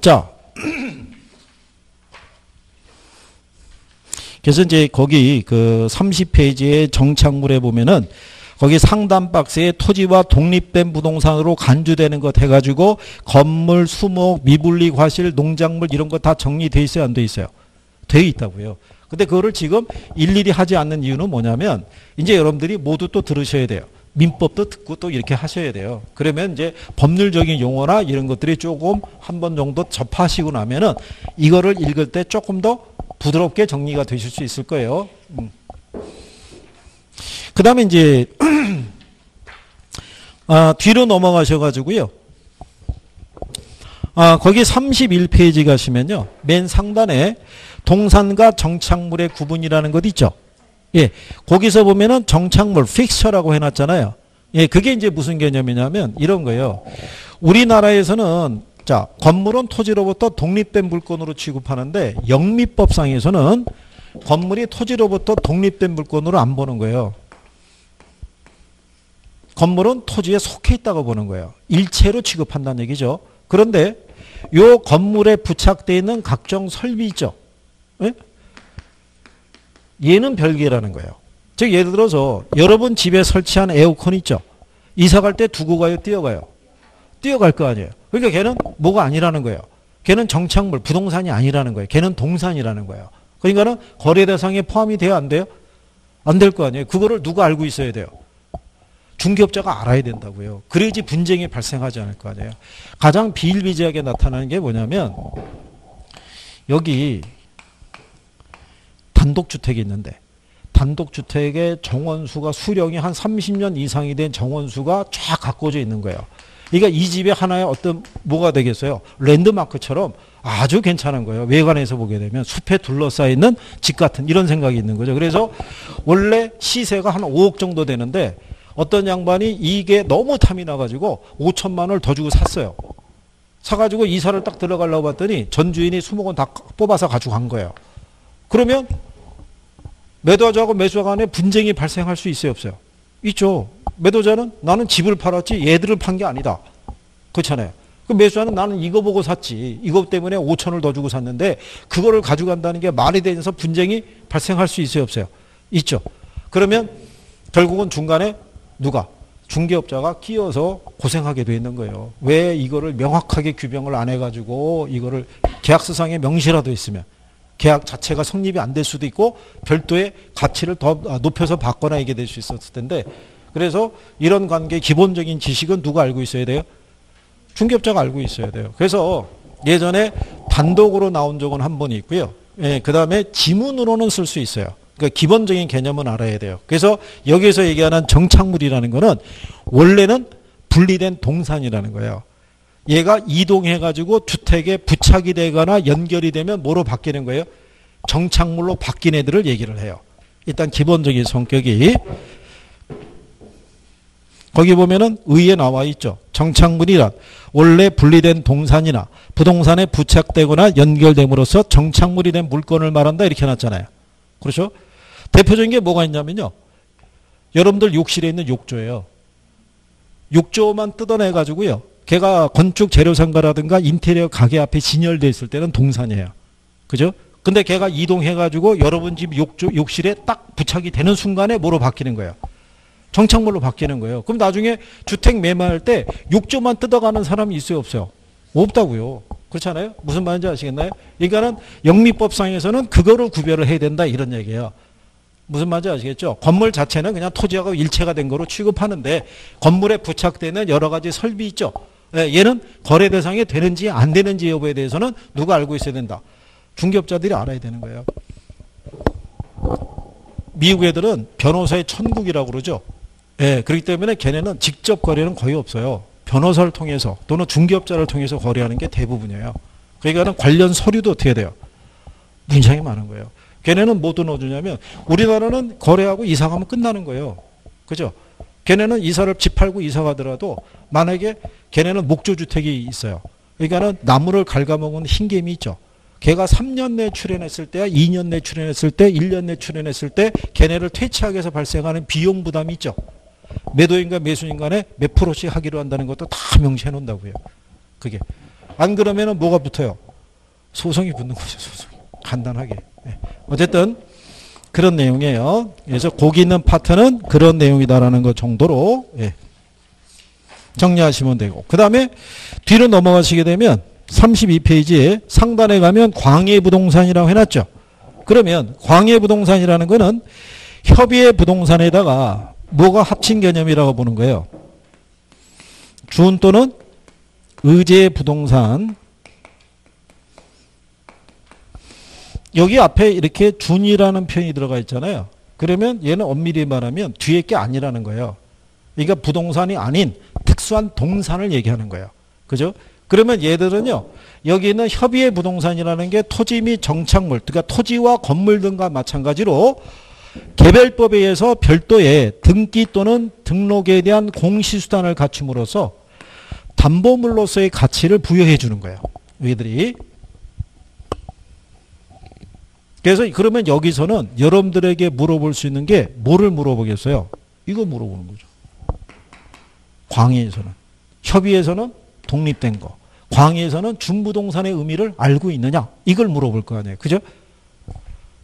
자 그래서 이제 거기 그 삼십 페이지의 정착물에 보면은 거기 상단 박스에 토지와 독립된 부동산으로 간주되는 것 해가지고 건물, 수목, 미분리, 과실, 농작물 이런 거 다 정리돼 있어요? 안 돼 있어요? 돼 있다고요. 근데 그거를 지금 일일이 하지 않는 이유는 뭐냐면 이제 여러분들이 모두 또 들으셔야 돼요. 민법도 듣고 또 이렇게 하셔야 돼요. 그러면 이제 법률적인 용어나 이런 것들이 조금 한 번 정도 접하시고 나면은 이거를 읽을 때 조금 더 부드럽게 정리가 되실 수 있을 거예요. 음. 그 다음에 이제 아, 뒤로 넘어가셔가지고요. 아, 거기 삼십일 페이지 가시면요. 맨 상단에 동산과 정착물의 구분이라는 것 있죠. 예, 거기서 보면은 정착물, 픽처라고 해놨잖아요. 예, 그게 이제 무슨 개념이냐면 이런 거예요. 우리나라에서는 자 건물은 토지로부터 독립된 물건으로 취급하는데 영미법상에서는 건물이 토지로부터 독립된 물건으로 안 보는 거예요. 건물은 토지에 속해 있다고 보는 거예요. 일체로 취급한다는 얘기죠. 그런데 요 건물에 부착되어 있는 각종 설비 있죠. 예? 얘는 별개라는 거예요. 즉 예를 들어서 여러분 집에 설치한 에어컨 있죠. 이사 갈 때 두고 가요? 뛰어가요? 뛰어갈 거 아니에요. 그러니까 걔는 뭐가 아니라는 거예요. 걔는 정착물, 부동산이 아니라는 거예요. 걔는 동산이라는 거예요. 그러니까는 거래 대상에 포함이 돼야 안 돼요? 안 될 거 아니에요. 그거를 누가 알고 있어야 돼요? 중개업자가 알아야 된다고요. 그래야지 분쟁이 발생하지 않을 거 아니에요. 가장 비일비재하게 나타나는 게 뭐냐면 여기 단독주택이 있는데 단독주택의 정원수가 수령이 한 삼십 년 이상이 된 정원수가 쫙 가꿔져 있는 거예요. 그러니까 이 집에 하나의 어떤 뭐가 되겠어요? 랜드마크처럼 아주 괜찮은 거예요. 외관에서 보게 되면 숲에 둘러싸이는 집 같은 이런 생각이 있는 거죠. 그래서 원래 시세가 한 오억 정도 되는데 어떤 양반이 이게 너무 탐이 나가지고 오천만 원을 더 주고 샀어요. 사가지고 이사를 딱 들어가려고 봤더니 전주인이 수목원 다 뽑아서 가지고 간 거예요. 그러면 매도자하고 매수자 간에 분쟁이 발생할 수 있어요? 없어요? 있죠. 매도자는 나는 집을 팔았지 얘들을 판 게 아니다. 그렇잖아요. 그 매수자는 나는 이거 보고 샀지. 이거 때문에 오천을 더 주고 샀는데 그거를 가져간다는 게 말이 되면서 분쟁이 발생할 수 있어요? 없어요? 있죠. 그러면 결국은 중간에 누가? 중개업자가 끼어서 고생하게 돼 있는 거예요. 왜 이거를 명확하게 규명을 안 해가지고 이거를 계약서상에 명시라도 있으면 계약 자체가 성립이 안 될 수도 있고 별도의 가치를 더 높여서 받거나 이게 될 수 있었을 텐데, 그래서 이런 관계의 기본적인 지식은 누가 알고 있어야 돼요? 중개업자가 알고 있어야 돼요. 그래서 예전에 단독으로 나온 적은 한 번 있고요. 예, 그 다음에 지문으로는 쓸 수 있어요. 그러니까 기본적인 개념은 알아야 돼요. 그래서 여기에서 얘기하는 정착물이라는 거는 원래는 분리된 동산이라는 거예요. 얘가 이동해가지고 주택에 부착이 되거나 연결이 되면 뭐로 바뀌는 거예요? 정착물로 바뀐 애들을 얘기를 해요. 일단 기본적인 성격이. 거기 보면은 의에 나와 있죠. 정착물이란 원래 분리된 동산이나 부동산에 부착되거나 연결됨으로써 정착물이 된 물건을 말한다, 이렇게 해놨잖아요. 그렇죠? 대표적인 게 뭐가 있냐면요, 여러분들 욕실에 있는 욕조예요. 욕조만 뜯어내가지고요, 걔가 건축 재료상가라든가 인테리어 가게 앞에 진열돼 있을 때는 동산이에요. 그죠? 근데 걔가 이동해가지고 여러분 집 욕조, 욕실에 딱 부착이 되는 순간에 뭐로 바뀌는 거예요? 정착물로 바뀌는 거예요. 그럼 나중에 주택 매매할 때 욕조만 뜯어가는 사람이 있어요, 없어요? 없다고요. 그렇잖아요. 무슨 말인지 아시겠나요? 그러니까는 영미법상에서는 그거를 구별을 해야 된다, 이런 얘기예요. 무슨 말인지 아시겠죠? 건물 자체는 그냥 토지하고 일체가 된 거로 취급하는데, 건물에 부착되는 여러 가지 설비 있죠. 얘는 거래 대상이 되는지 안 되는지 여부에 대해서는 누가 알고 있어야 된다? 중개업자들이 알아야 되는 거예요. 미국 애들은 변호사의 천국이라고 그러죠. 예, 그렇기 때문에 걔네는 직접 거래는 거의 없어요. 변호사를 통해서 또는 중개업자를 통해서 거래하는 게 대부분이에요. 그러니까 관련 서류도 어떻게 돼요? 굉장히 많은 거예요. 걔네는 뭐도 넣어주냐면, 우리나라는 거래하고 이사가면 끝나는 거예요. 그죠? 걔네는 이사를 집 팔고 이사가더라도 만약에 걔네는 목조주택이 있어요. 그러니까 나무를 갉아먹은 흰개미 있죠. 걔가 삼 년 내에 출연했을 때야, 이 년 내에 출연했을 때, 일 년 내에 출연했을 때 걔네를 퇴치하기 위해서 발생하는 비용 부담이 있죠. 매도인과 매수인 간에 몇 프로씩 하기로 한다는 것도 다 명시해 놓는다고요. 그게 안 그러면은 뭐가 붙어요? 소송이 붙는 거죠. 소송. 간단하게. 네. 어쨌든 그런 내용이에요. 그래서 거기 있는 파트는 그런 내용이다라는 것 정도로 예. 정리하시면 되고, 그 다음에 뒤로 넘어가시게 되면 삼십이 페이지에 상단에 가면 광해부동산이라고 해놨죠. 그러면 광해부동산이라는 거는 협의의 부동산에다가 뭐가 합친 개념이라고 보는 거예요. 준 또는 의제 부동산. 여기 앞에 이렇게 준이라는 표현이 들어가 있잖아요. 그러면 얘는 엄밀히 말하면 뒤에 게 아니라는 거예요. 그러니까 부동산이 아닌 특수한 동산을 얘기하는 거예요. 그죠? 그러면 얘들은요, 여기 있는 협의의 부동산이라는 게 토지 및 정착물, 그러니까 토지와 건물 등과 마찬가지로 개별법에 의해서 별도의 등기 또는 등록에 대한 공시수단을 갖춤으로써 담보물로서의 가치를 부여해 주는 거예요. 얘들이. 그래서 그러면 여기서는 여러분들에게 물어볼 수 있는 게 뭐를 물어보겠어요? 이거 물어보는 거죠. 광의에서는. 협의에서는 독립된 거. 광의에서는 준부동산의 의미를 알고 있느냐? 이걸 물어볼 거 아니에요. 그죠?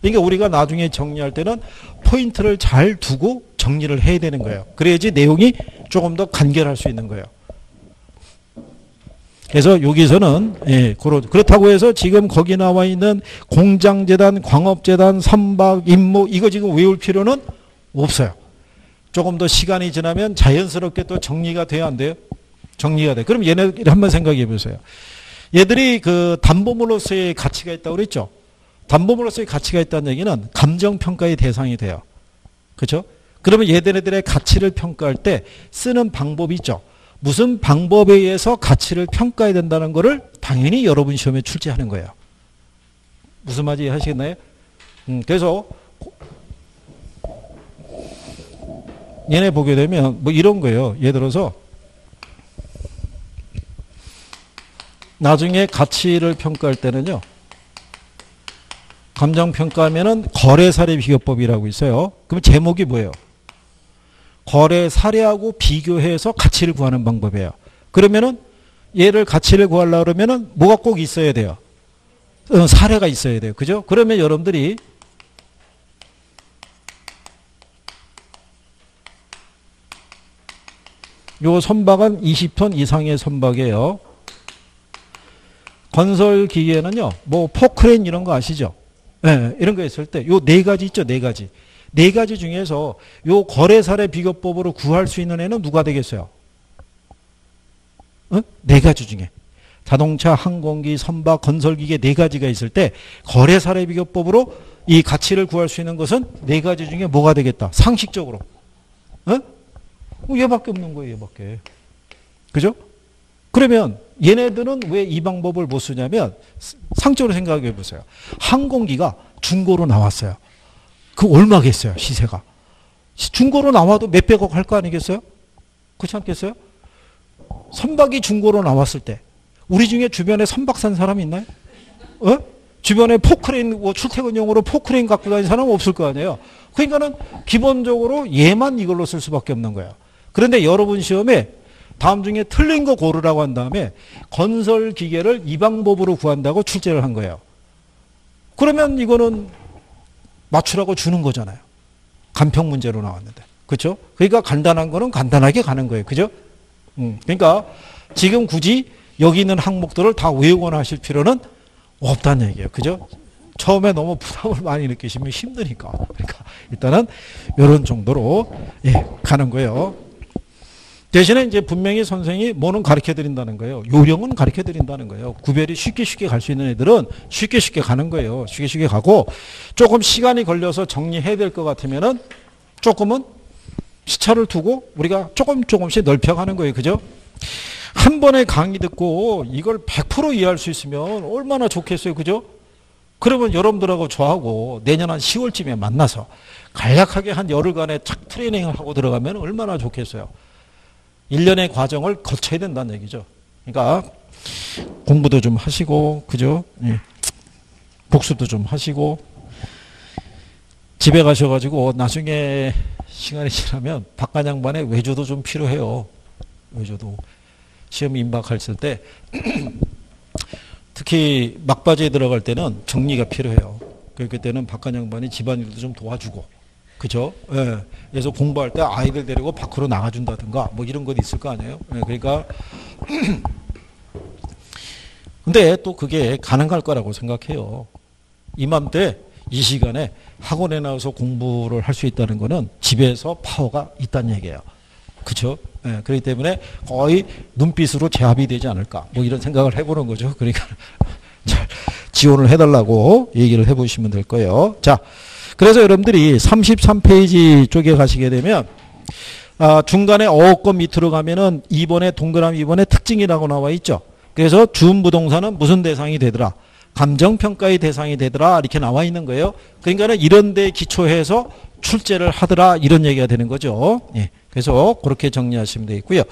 그러니까 우리가 나중에 정리할 때는 포인트를 잘 두고 정리를 해야 되는 거예요. 그래야지 내용이 조금 더 간결할 수 있는 거예요. 그래서 여기서는 예, 그렇다고 해서 지금 거기 나와 있는 공장재단, 광업재단, 선박, 임무 이거 지금 외울 필요는 없어요. 조금 더 시간이 지나면 자연스럽게 또 정리가 돼야 안 돼요? 정리가 돼. 그럼 얘네 한번 생각해 보세요. 얘들이 그 담보물로서의 가치가 있다고 그랬죠? 담보물로서의 가치가 있다는 얘기는 감정평가의 대상이 돼요. 그렇죠? 그러면 얘네들의 가치를 평가할 때 쓰는 방법이 있죠. 무슨 방법에 의해서 가치를 평가해야 된다는 거를 당연히 여러분 시험에 출제하는 거예요. 무슨 말인지 하시겠나요? 음, 그래서 얘네 보게 되면 뭐 이런 거예요. 예를 들어서 나중에 가치를 평가할 때는요, 감정평가하면은 거래사례비교법이라고 있어요. 그럼 제목이 뭐예요? 거래 사례하고 비교해서 가치를 구하는 방법이에요. 그러면은 얘를 가치를 구하려고 그러면은 뭐가 꼭 있어야 돼요? 사례가 있어야 돼요. 그죠? 그러면 여러분들이 요 선박은 이십 톤 이상의 선박이에요. 건설기계는요, 뭐 포크레인 이런 거 아시죠? 네, 이런 거 있을 때 요 네 가지 있죠. 네 가지. 네 가지 중에서 요 거래사례 비교법으로 구할 수 있는 애는 누가 되겠어요? 어? 네 가지 중에. 자동차, 항공기, 선박, 건설기계 네 가지가 있을 때 거래사례 비교법으로 이 가치를 구할 수 있는 것은 네 가지 중에 뭐가 되겠다? 상식적으로. 어? 얘밖에 없는 거예요. 얘밖에. 그죠? 그러면 얘네들은 왜 이 방법을 못 쓰냐면 상적으로 생각해 보세요. 항공기가 중고로 나왔어요. 그 얼마겠어요? 시세가. 중고로 나와도 몇백억 할 거 아니겠어요? 그렇지 않겠어요? 선박이 중고로 나왔을 때 우리 중에 주변에 선박 산 사람이 있나요? 어? 주변에 포크레인, 뭐 출퇴근용으로 포크레인 갖고 다니는 사람은 없을 거 아니에요. 그러니까는 기본적으로 얘만 이걸로 쓸 수밖에 없는 거예요. 그런데 여러분 시험에 다음 중에 틀린 거 고르라고 한 다음에 건설 기계를 이 방법으로 구한다고 출제를 한 거예요. 그러면 이거는 맞추라고 주는 거잖아요. 간평 문제로 나왔는데. 그렇죠? 그러니까 간단한 거는 간단하게 가는 거예요. 그죠? 음. 그러니까 지금 굳이 여기 있는 항목들을 다 외우거나 하실 필요는 없다는 얘기예요. 그죠? 처음에 너무 부담을 많이 느끼시면 힘드니까. 그러니까 일단은 이런 정도로 예, 가는 거예요. 대신에 이제 분명히 선생이 뭐는 가르쳐드린다는 거예요. 요령은 가르쳐드린다는 거예요. 구별이 쉽게 쉽게 갈 수 있는 애들은 쉽게 쉽게 가는 거예요. 쉽게 쉽게 가고 조금 시간이 걸려서 정리해야 될 것 같으면은 조금은 시차를 두고 우리가 조금 조금씩 넓혀가는 거예요. 그죠? 한 번에 강의 듣고 이걸 백 퍼센트 이해할 수 있으면 얼마나 좋겠어요. 그죠? 그러면 여러분들하고 저하고 내년 한 시월쯤에 만나서 간략하게 한 열흘간의 착 트레이닝을 하고 들어가면 얼마나 좋겠어요. 일 년의 과정을 거쳐야 된다는 얘기죠. 그러니까 공부도 좀 하시고, 그죠? 예. 복습도 좀 하시고, 집에 가셔가지고 나중에 시간이 지나면 박관 양반의 외조도 좀 필요해요. 외조도. 시험 임박했을 때, 특히 막바지에 들어갈 때는 정리가 필요해요. 그때는 박관 양반이 집안일도 좀 도와주고, 그죠? 예. 그래서 공부할 때 아이들 데리고 밖으로 나가준다든가 뭐 이런 것도 있을 거 아니에요? 예. 그러니까 근데 또 그게 가능할 거라고 생각해요. 이맘때 이 시간에 학원에 나와서 공부를 할 수 있다는 거는 집에서 파워가 있다는 얘기예요. 그죠? 예. 그렇기 때문에 거의 눈빛으로 제압이 되지 않을까 뭐 이런 생각을 해보는 거죠. 그러니까 잘 지원을 해달라고 얘기를 해보시면 될 거예요. 자. 그래서 여러분들이 삼십삼 페이지 쪽에 가시게 되면 아, 중간에 어업권 밑으로 가면은 이 번에 동그라미 이 번에 특징이라고 나와 있죠. 그래서 준 부동산은 무슨 대상이 되더라. 감정평가의 대상이 되더라. 이렇게 나와 있는 거예요. 그러니까 이런 데 기초해서 출제를 하더라. 이런 얘기가 되는 거죠. 예. 그래서 그렇게 정리하시면 되겠고요.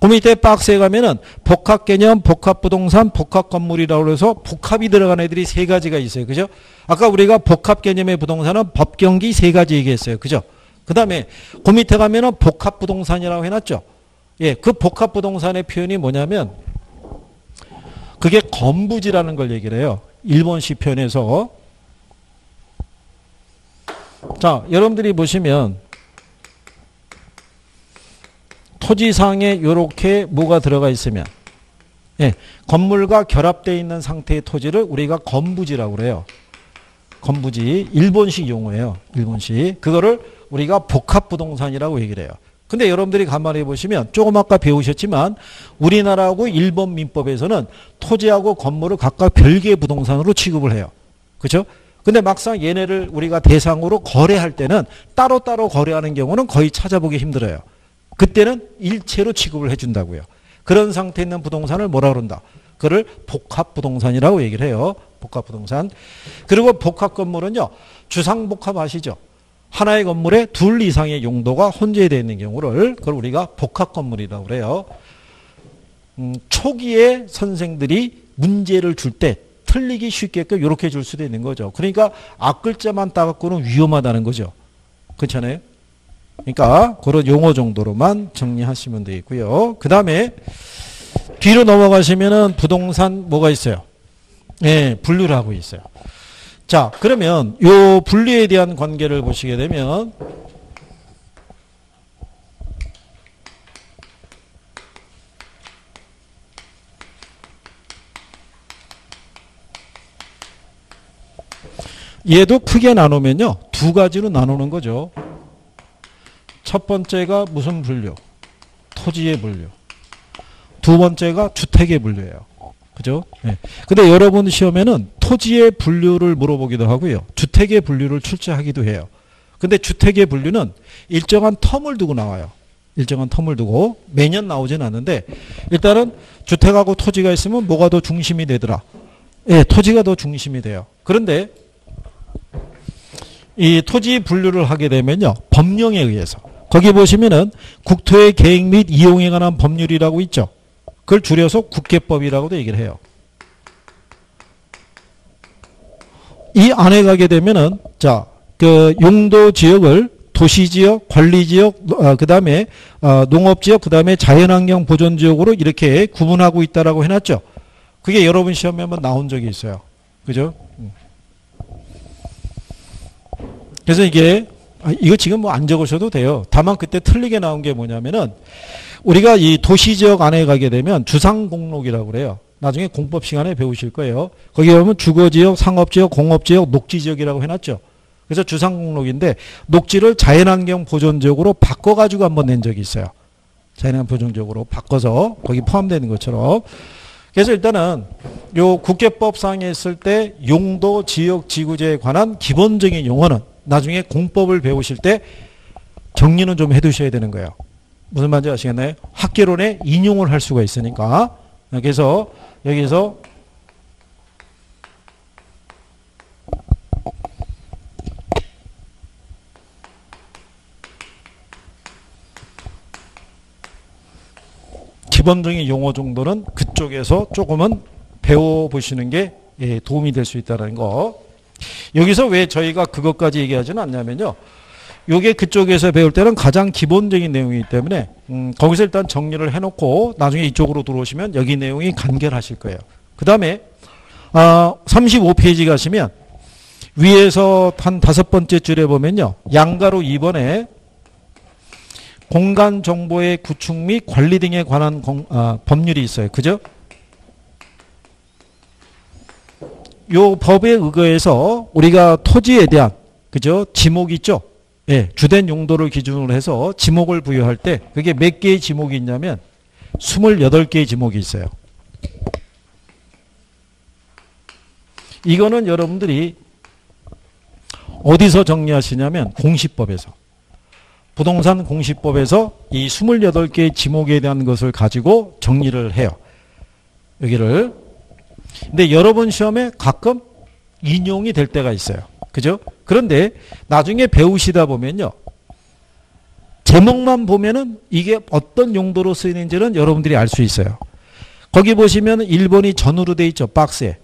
그럼 이때 박스에 가면은 복합 개념, 복합 부동산, 복합 건물이라고 해서 복합이 들어간 애들이 세 가지가 있어요. 그죠? 아까 우리가 복합 개념의 부동산은 법경기 세 가지 얘기했어요. 그죠? 그 다음에 그 밑에 가면은 복합 부동산이라고 해놨죠. 예, 그 복합 부동산의 표현이 뭐냐면 그게 건부지라는 걸 얘기를 해요. 일본식 표현에서. 자, 여러분들이 보시면 토지상에 요렇게 뭐가 들어가 있으면 예, 건물과 결합되어 있는 상태의 토지를 우리가 건부지라고 그래요. 건부지. 일본식 용어예요. 일본식. 그거를 우리가 복합부동산이라고 얘기를 해요. 근데 여러분들이 가만히 보시면 조금 아까 배우셨지만 우리나라하고 일본 민법에서는 토지하고 건물을 각각 별개의 부동산으로 취급을 해요. 그렇죠? 근데 막상 얘네를 우리가 대상으로 거래할 때는 따로따로 거래하는 경우는 거의 찾아보기 힘들어요. 그때는 일체로 취급을 해준다고요. 그런 상태에 있는 부동산을 뭐라 그런다? 그를 복합부동산이라고 얘기를 해요. 복합부동산. 그리고 복합건물은요. 주상복합 아시죠? 하나의 건물에 둘 이상의 용도가 혼재되어 있는 경우를 그걸 우리가 복합건물이라고 그래요. 음, 초기에 선생들이 문제를 줄 때 틀리기 쉽게끔 이렇게 줄 수도 있는 거죠. 그러니까 앞글자만 따갖고는 위험하다는 거죠. 그렇잖아요? 그러니까 그런 용어 정도로만 정리하시면 되겠고요. 그 다음에 뒤로 넘어가시면은 부동산 뭐가 있어요? 예, 분류를 하고 있어요. 자, 그러면 요 분류에 대한 관계를 보시게 되면 얘도 크게 나누면요, 두 가지로 나누는 거죠. 첫 번째가 무슨 분류? 토지의 분류. 두 번째가 주택의 분류예요. 그죠? 네. 근데 여러분 시험에는 토지의 분류를 물어보기도 하고요, 주택의 분류를 출제하기도 해요. 근데 주택의 분류는 일정한 텀을 두고 나와요. 일정한 텀을 두고 매년 나오진 않는데, 일단은 주택하고 토지가 있으면 뭐가 더 중심이 되더라? 예, 토지가 더 중심이 돼요. 그런데 이 토지 분류를 하게 되면요, 법령에 의해서, 거기 보시면은 국토의 계획 및 이용에 관한 법률이라고 있죠. 그걸 줄여서 국계법이라고도 얘기를 해요. 이 안에 가게 되면은, 자, 그 용도 지역을 도시지역, 관리지역, 어, 그 다음에 어, 농업지역, 그 다음에 자연환경 보존지역으로 이렇게 구분하고 있다라고 해놨죠. 그게 여러분 시험에 한번 나온 적이 있어요. 그죠? 그래서 이게, 아, 이거 지금 뭐 안 적으셔도 돼요. 다만 그때 틀리게 나온 게 뭐냐면은, 우리가 이 도시지역 안에 가게 되면 주상공록이라고 그래요. 나중에 공법 시간에 배우실 거예요. 거기 보면 주거지역, 상업지역, 공업지역, 녹지지역이라고 해놨죠. 그래서 주상공록인데, 녹지를 자연환경 보존지역으로 바꿔가지고 한번 낸 적이 있어요. 자연환경 보존지역으로 바꿔서 거기 포함되는 것처럼. 그래서 일단은 요 국계법상에 있을 때 용도, 지역, 지구제에 관한 기본적인 용어는 나중에 공법을 배우실 때 정리는 좀 해두셔야 되는 거예요. 무슨 말인지 아시겠나요? 학계론에 인용을 할 수가 있으니까. 그래서 여기서 기본적인 용어 정도는 그쪽에서 조금은 배워보시는 게 도움이 될 수 있다는 거. 여기서 왜 저희가 그것까지 얘기하지는 않냐면요, 요게 그쪽에서 배울 때는 가장 기본적인 내용이기 때문에 음, 거기서 일단 정리를 해놓고 나중에 이쪽으로 들어오시면 여기 내용이 간결하실 거예요. 그 다음에 아, 삼십오 페이지 가시면 위에서 한 다섯 번째 줄에 보면요, 양가로 이 번에 공간 정보의 구축 및 관리 등에 관한 공, 아, 법률이 있어요. 그죠? 요 법에 의거해서 우리가 토지에 대한, 그죠? 지목이 있죠? 예, 주된 용도를 기준으로 해서 지목을 부여할 때 그게 몇 개의 지목이 있냐면 이십팔 개의 지목이 있어요. 이거는 여러분들이 어디서 정리하시냐면 공시법에서, 부동산 공시법에서 이 이십팔 개의 지목에 대한 것을 가지고 정리를 해요. 여기를. 근데 여러분 시험에 가끔 인용이 될 때가 있어요. 그죠? 그런데 나중에 배우시다 보면요, 제목만 보면은 이게 어떤 용도로 쓰이는지는 여러분들이 알 수 있어요. 거기 보시면 일 번이 전으로 돼 있죠. 박스에.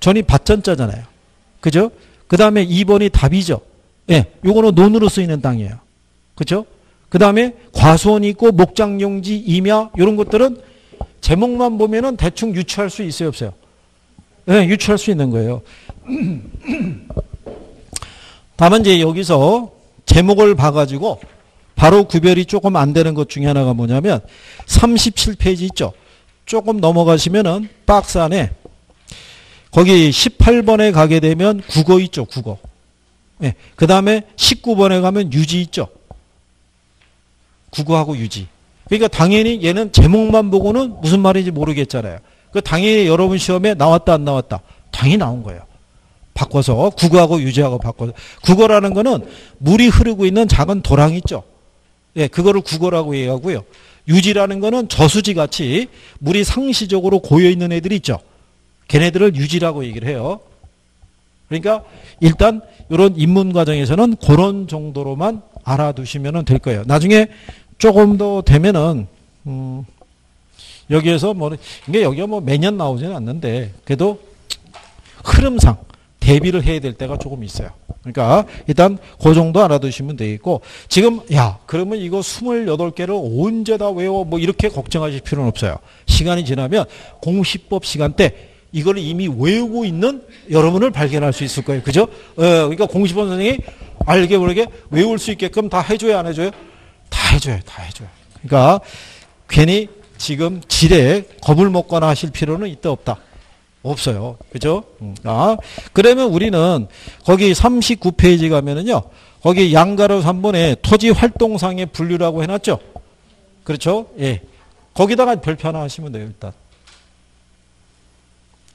전이 밭전자잖아요. 그죠? 그 다음에 이 번이 답이죠. 예, 요거는 논으로 쓰이는 땅이에요. 그죠? 그 다음에 과수원이 있고 목장용지, 임야, 이런 것들은 제목만 보면은 대충 유추할 수 있어요, 없어요? 네, 유추할 수 있는 거예요. 다만 이제 여기서 제목을 봐가지고 바로 구별이 조금 안 되는 것 중에 하나가 뭐냐면 삼십칠 페이지 있죠? 조금 넘어가시면은 박스 안에 거기 십팔 번에 가게 되면 국어 있죠, 국어. 네, 그 다음에 십구 번에 가면 유지 있죠? 국어하고 유지. 그러니까 당연히 얘는 제목만 보고는 무슨 말인지 모르겠잖아요. 그 당연히 여러분 시험에 나왔다 안 나왔다? 당연히 나온 거예요. 바꿔서 국어하고 유지하고 바꿔서. 국어라는 거는 물이 흐르고 있는 작은 도랑 있죠. 예, 그거를 국어라고 얘기하고요. 유지라는 거는 저수지 같이 물이 상시적으로 고여 있는 애들이 있죠. 걔네들을 유지라고 얘기를 해요. 그러니까 일단 이런 입문 과정에서는 그런 정도로만 알아두시면 될 거예요. 나중에 조금 더 되면은 음 여기에서 뭐 이게 여기가 뭐 매년 나오지는 않는데 그래도 흐름상 대비를 해야 될 때가 조금 있어요. 그러니까 일단 그 정도 알아두시면 되겠고, 지금 야 그러면 이거 이십팔 개를 언제 다 외워 뭐 이렇게 걱정하실 필요는 없어요. 시간이 지나면 공시법 시간 때 이걸 이미 외우고 있는 여러분을 발견할 수 있을 거예요. 그죠? 어, 그러니까 공시법 선생님이 알게 모르게 외울 수 있게끔 다 해줘요, 안 해줘요? 다 해줘요, 다 해줘요. 그러니까 괜히 지금 지레 겁을 먹거나 하실 필요는 있다 없다. 없어요. 그죠? 아, 그러면 우리는 거기 삼십구 페이지 가면은요, 거기 양가로 삼 번에 토지 활동상의 분류라고 해놨죠? 그렇죠? 예. 거기다가 별표 하나 하시면 돼요, 일단.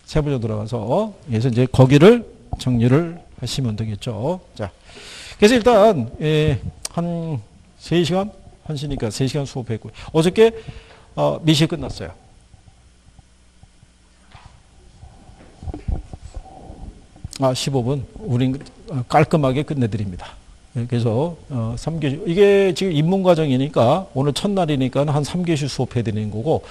세부적으로 들어가서. 그래서 이제 거기를 정리를 하시면 되겠죠. 자. 그래서 일단, 예, 한 세 시간? 한시니까 세 시간 수업했고요. 어저께, 어, 미시 끝났어요. 아, 십오 분. 우린 깔끔하게 끝내드립니다. 그래서 어, 삼 교시 이게 지금 입문과정이니까 오늘 첫날이니까 한 삼 교시 수업해드리는 거고,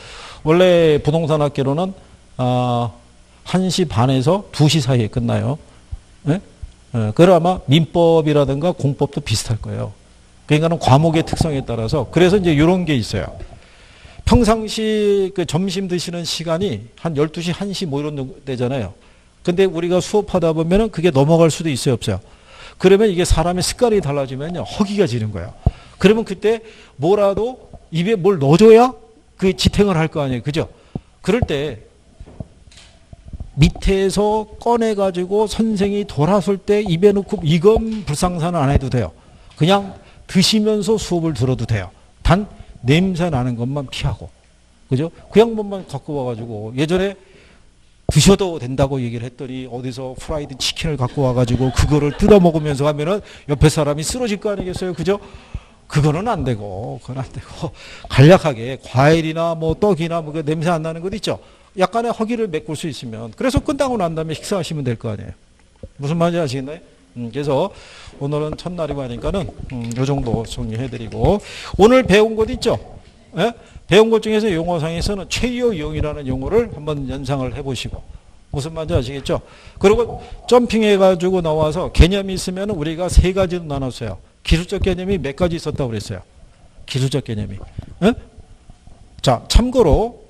원래 부동산학계로는 어, 한 시 반에서 두 시 사이에 끝나요. 네? 어, 그러면 민법이라든가 공법도 비슷할 거예요. 그러니까 과목의 특성에 따라서. 그래서 이제 이런 게 있어요. 평상시 그 점심 드시는 시간이 한 열두 시, 한 시 뭐 이런 때잖아요. 근데 우리가 수업하다 보면은 그게 넘어갈 수도 있어요, 없어요? 그러면 이게 사람의 습관이 달라지면요, 허기가 지는 거예요. 그러면 그때 뭐라도 입에 뭘 넣어줘야 그 지탱을 할 거 아니에요. 그죠? 그럴 때 밑에서 꺼내가지고 선생이 돌아설 때 입에 넣고, 이건 불상사는 안 해도 돼요. 그냥 드시면서 수업을 들어도 돼요. 단 냄새 나는 것만 피하고. 그죠? 그 양반만 갖고 와가지고 예전에 드셔도 된다고 얘기를 했더니 어디서 프라이드 치킨을 갖고 와가지고 그거를 뜯어먹으면서 하면은 옆에 사람이 쓰러질 거 아니겠어요? 그죠? 그거는 안 되고, 그건 안 되고, 간략하게 과일이나 뭐 떡이나 뭐 냄새 안 나는 것 있죠? 약간의 허기를 메꿀 수 있으면. 그래서 끝나고 난 다음에 식사하시면 될 거 아니에요. 무슨 말인지 아시겠나요? 음, 그래서 오늘은 첫날이고 하니까는 음, 요 정도 정리해드리고, 오늘 배운 것 있죠? 예? 배운 것 중에서 용어상에서는 최유용이라는 용어를 한번 연상을 해보시고, 무슨 말인지 아시겠죠? 그리고 점핑해가지고 나와서 개념이 있으면 우리가 세 가지로 나눴어요. 기술적 개념이 몇 가지 있었다고 그랬어요. 기술적 개념이. 응? 자, 참고로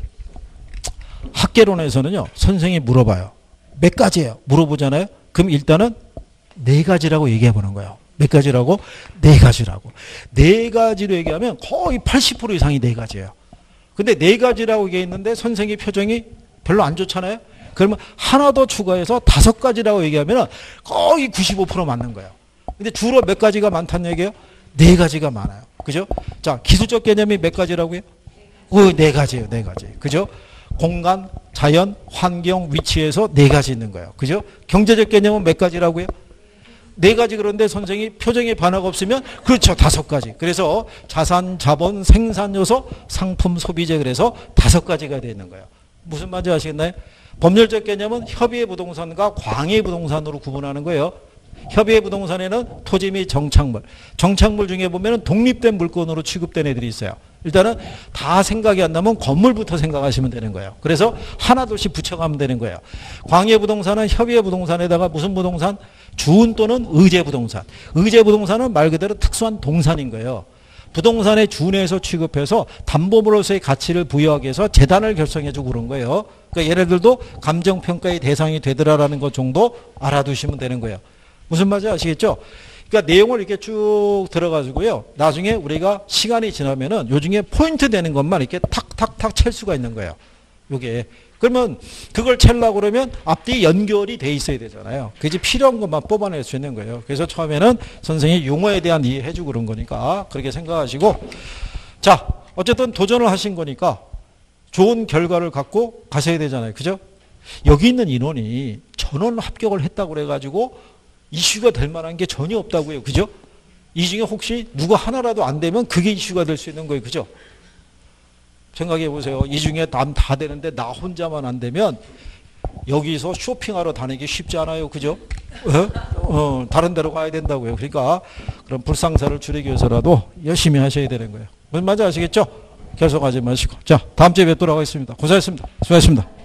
학계론에서는요, 선생님이 물어봐요. 몇 가지예요? 물어보잖아요. 그럼 일단은 네 가지라고 얘기해보는 거예요. 몇 가지라고? 네 가지라고. 네 가지로 얘기하면 거의 팔십 퍼센트 이상이 네 가지예요. 근데 네 가지라고 얘기했는데 선생님 표정이 별로 안 좋잖아요. 그러면 하나 더 추가해서 다섯 가지라고 얘기하면 거의 구십오 퍼센트 맞는 거예요. 근데 주로 몇 가지가 많다는 얘기예요? 네 가지가 많아요. 그죠? 자, 기술적 개념이 몇 가지라고요? 어, 네 가지예요. 네 가지. 그죠? 공간, 자연, 환경, 위치에서 네 가지 있는 거예요. 그죠? 경제적 개념은 몇 가지라고요? 네 가지. 그런데 선생이 표정에 반화가 없으면, 그렇죠, 다섯 가지. 그래서 자산, 자본, 생산요소, 상품, 소비재, 그래서 다섯 가지가 되는 거예요. 무슨 말인지 아시겠나요? 법률적 개념은 협의의 부동산과 광의의 부동산으로 구분하는 거예요. 협의의 부동산에는 토지 및 정착물, 정착물 중에 보면 독립된 물건으로 취급된 애들이 있어요. 일단은 다 생각이 안 나면 건물부터 생각하시면 되는 거예요. 그래서 하나둘씩 붙여가면 되는 거예요. 광의의 부동산은 협의의 부동산에다가 무슨 부동산? 주은 또는 의제 부동산. 의제 부동산은 말 그대로 특수한 동산인 거예요. 부동산의 준에서 취급해서 담보물로서의 가치를 부여하기 위해서 재단을 결성해주고 그런 거예요. 그러니까 예를 들어도 감정평가의 대상이 되더라라는 것 정도 알아두시면 되는 거예요. 무슨 말인지 아시겠죠? 그러니까 내용을 이렇게 쭉 들어가지고요, 나중에 우리가 시간이 지나면은 요 중에 포인트 되는 것만 이렇게 탁탁탁 챌 수가 있는 거예요. 요게. 그러면 그걸 채려고 그러면 앞뒤 연결이 돼 있어야 되잖아요. 그게 필요한 것만 뽑아낼 수 있는 거예요. 그래서 처음에는 선생님이 용어에 대한 이해해주고 그런 거니까 그렇게 생각하시고, 자, 어쨌든 도전을 하신 거니까 좋은 결과를 갖고 가셔야 되잖아요. 그죠? 여기 있는 인원이 전원 합격을 했다고 그래가지고 이슈가 될 만한 게 전혀 없다고요. 그죠? 이 중에 혹시 누가 하나라도 안 되면 그게 이슈가 될 수 있는 거예요. 그죠? 생각해 보세요. 이 중에 남 다 되는데 나 혼자만 안 되면 여기서 쇼핑하러 다니기 쉽지 않아요. 그죠? 어? 어, 다른 데로 가야 된다고요. 그러니까 그런 불상사를 줄이기 위해서라도 열심히 하셔야 되는 거예요. 뭔 말인지 아시겠죠? 계속하지 마시고. 자, 다음 주에 뵙도록 하겠습니다. 고생하셨습니다. 수고하셨습니다.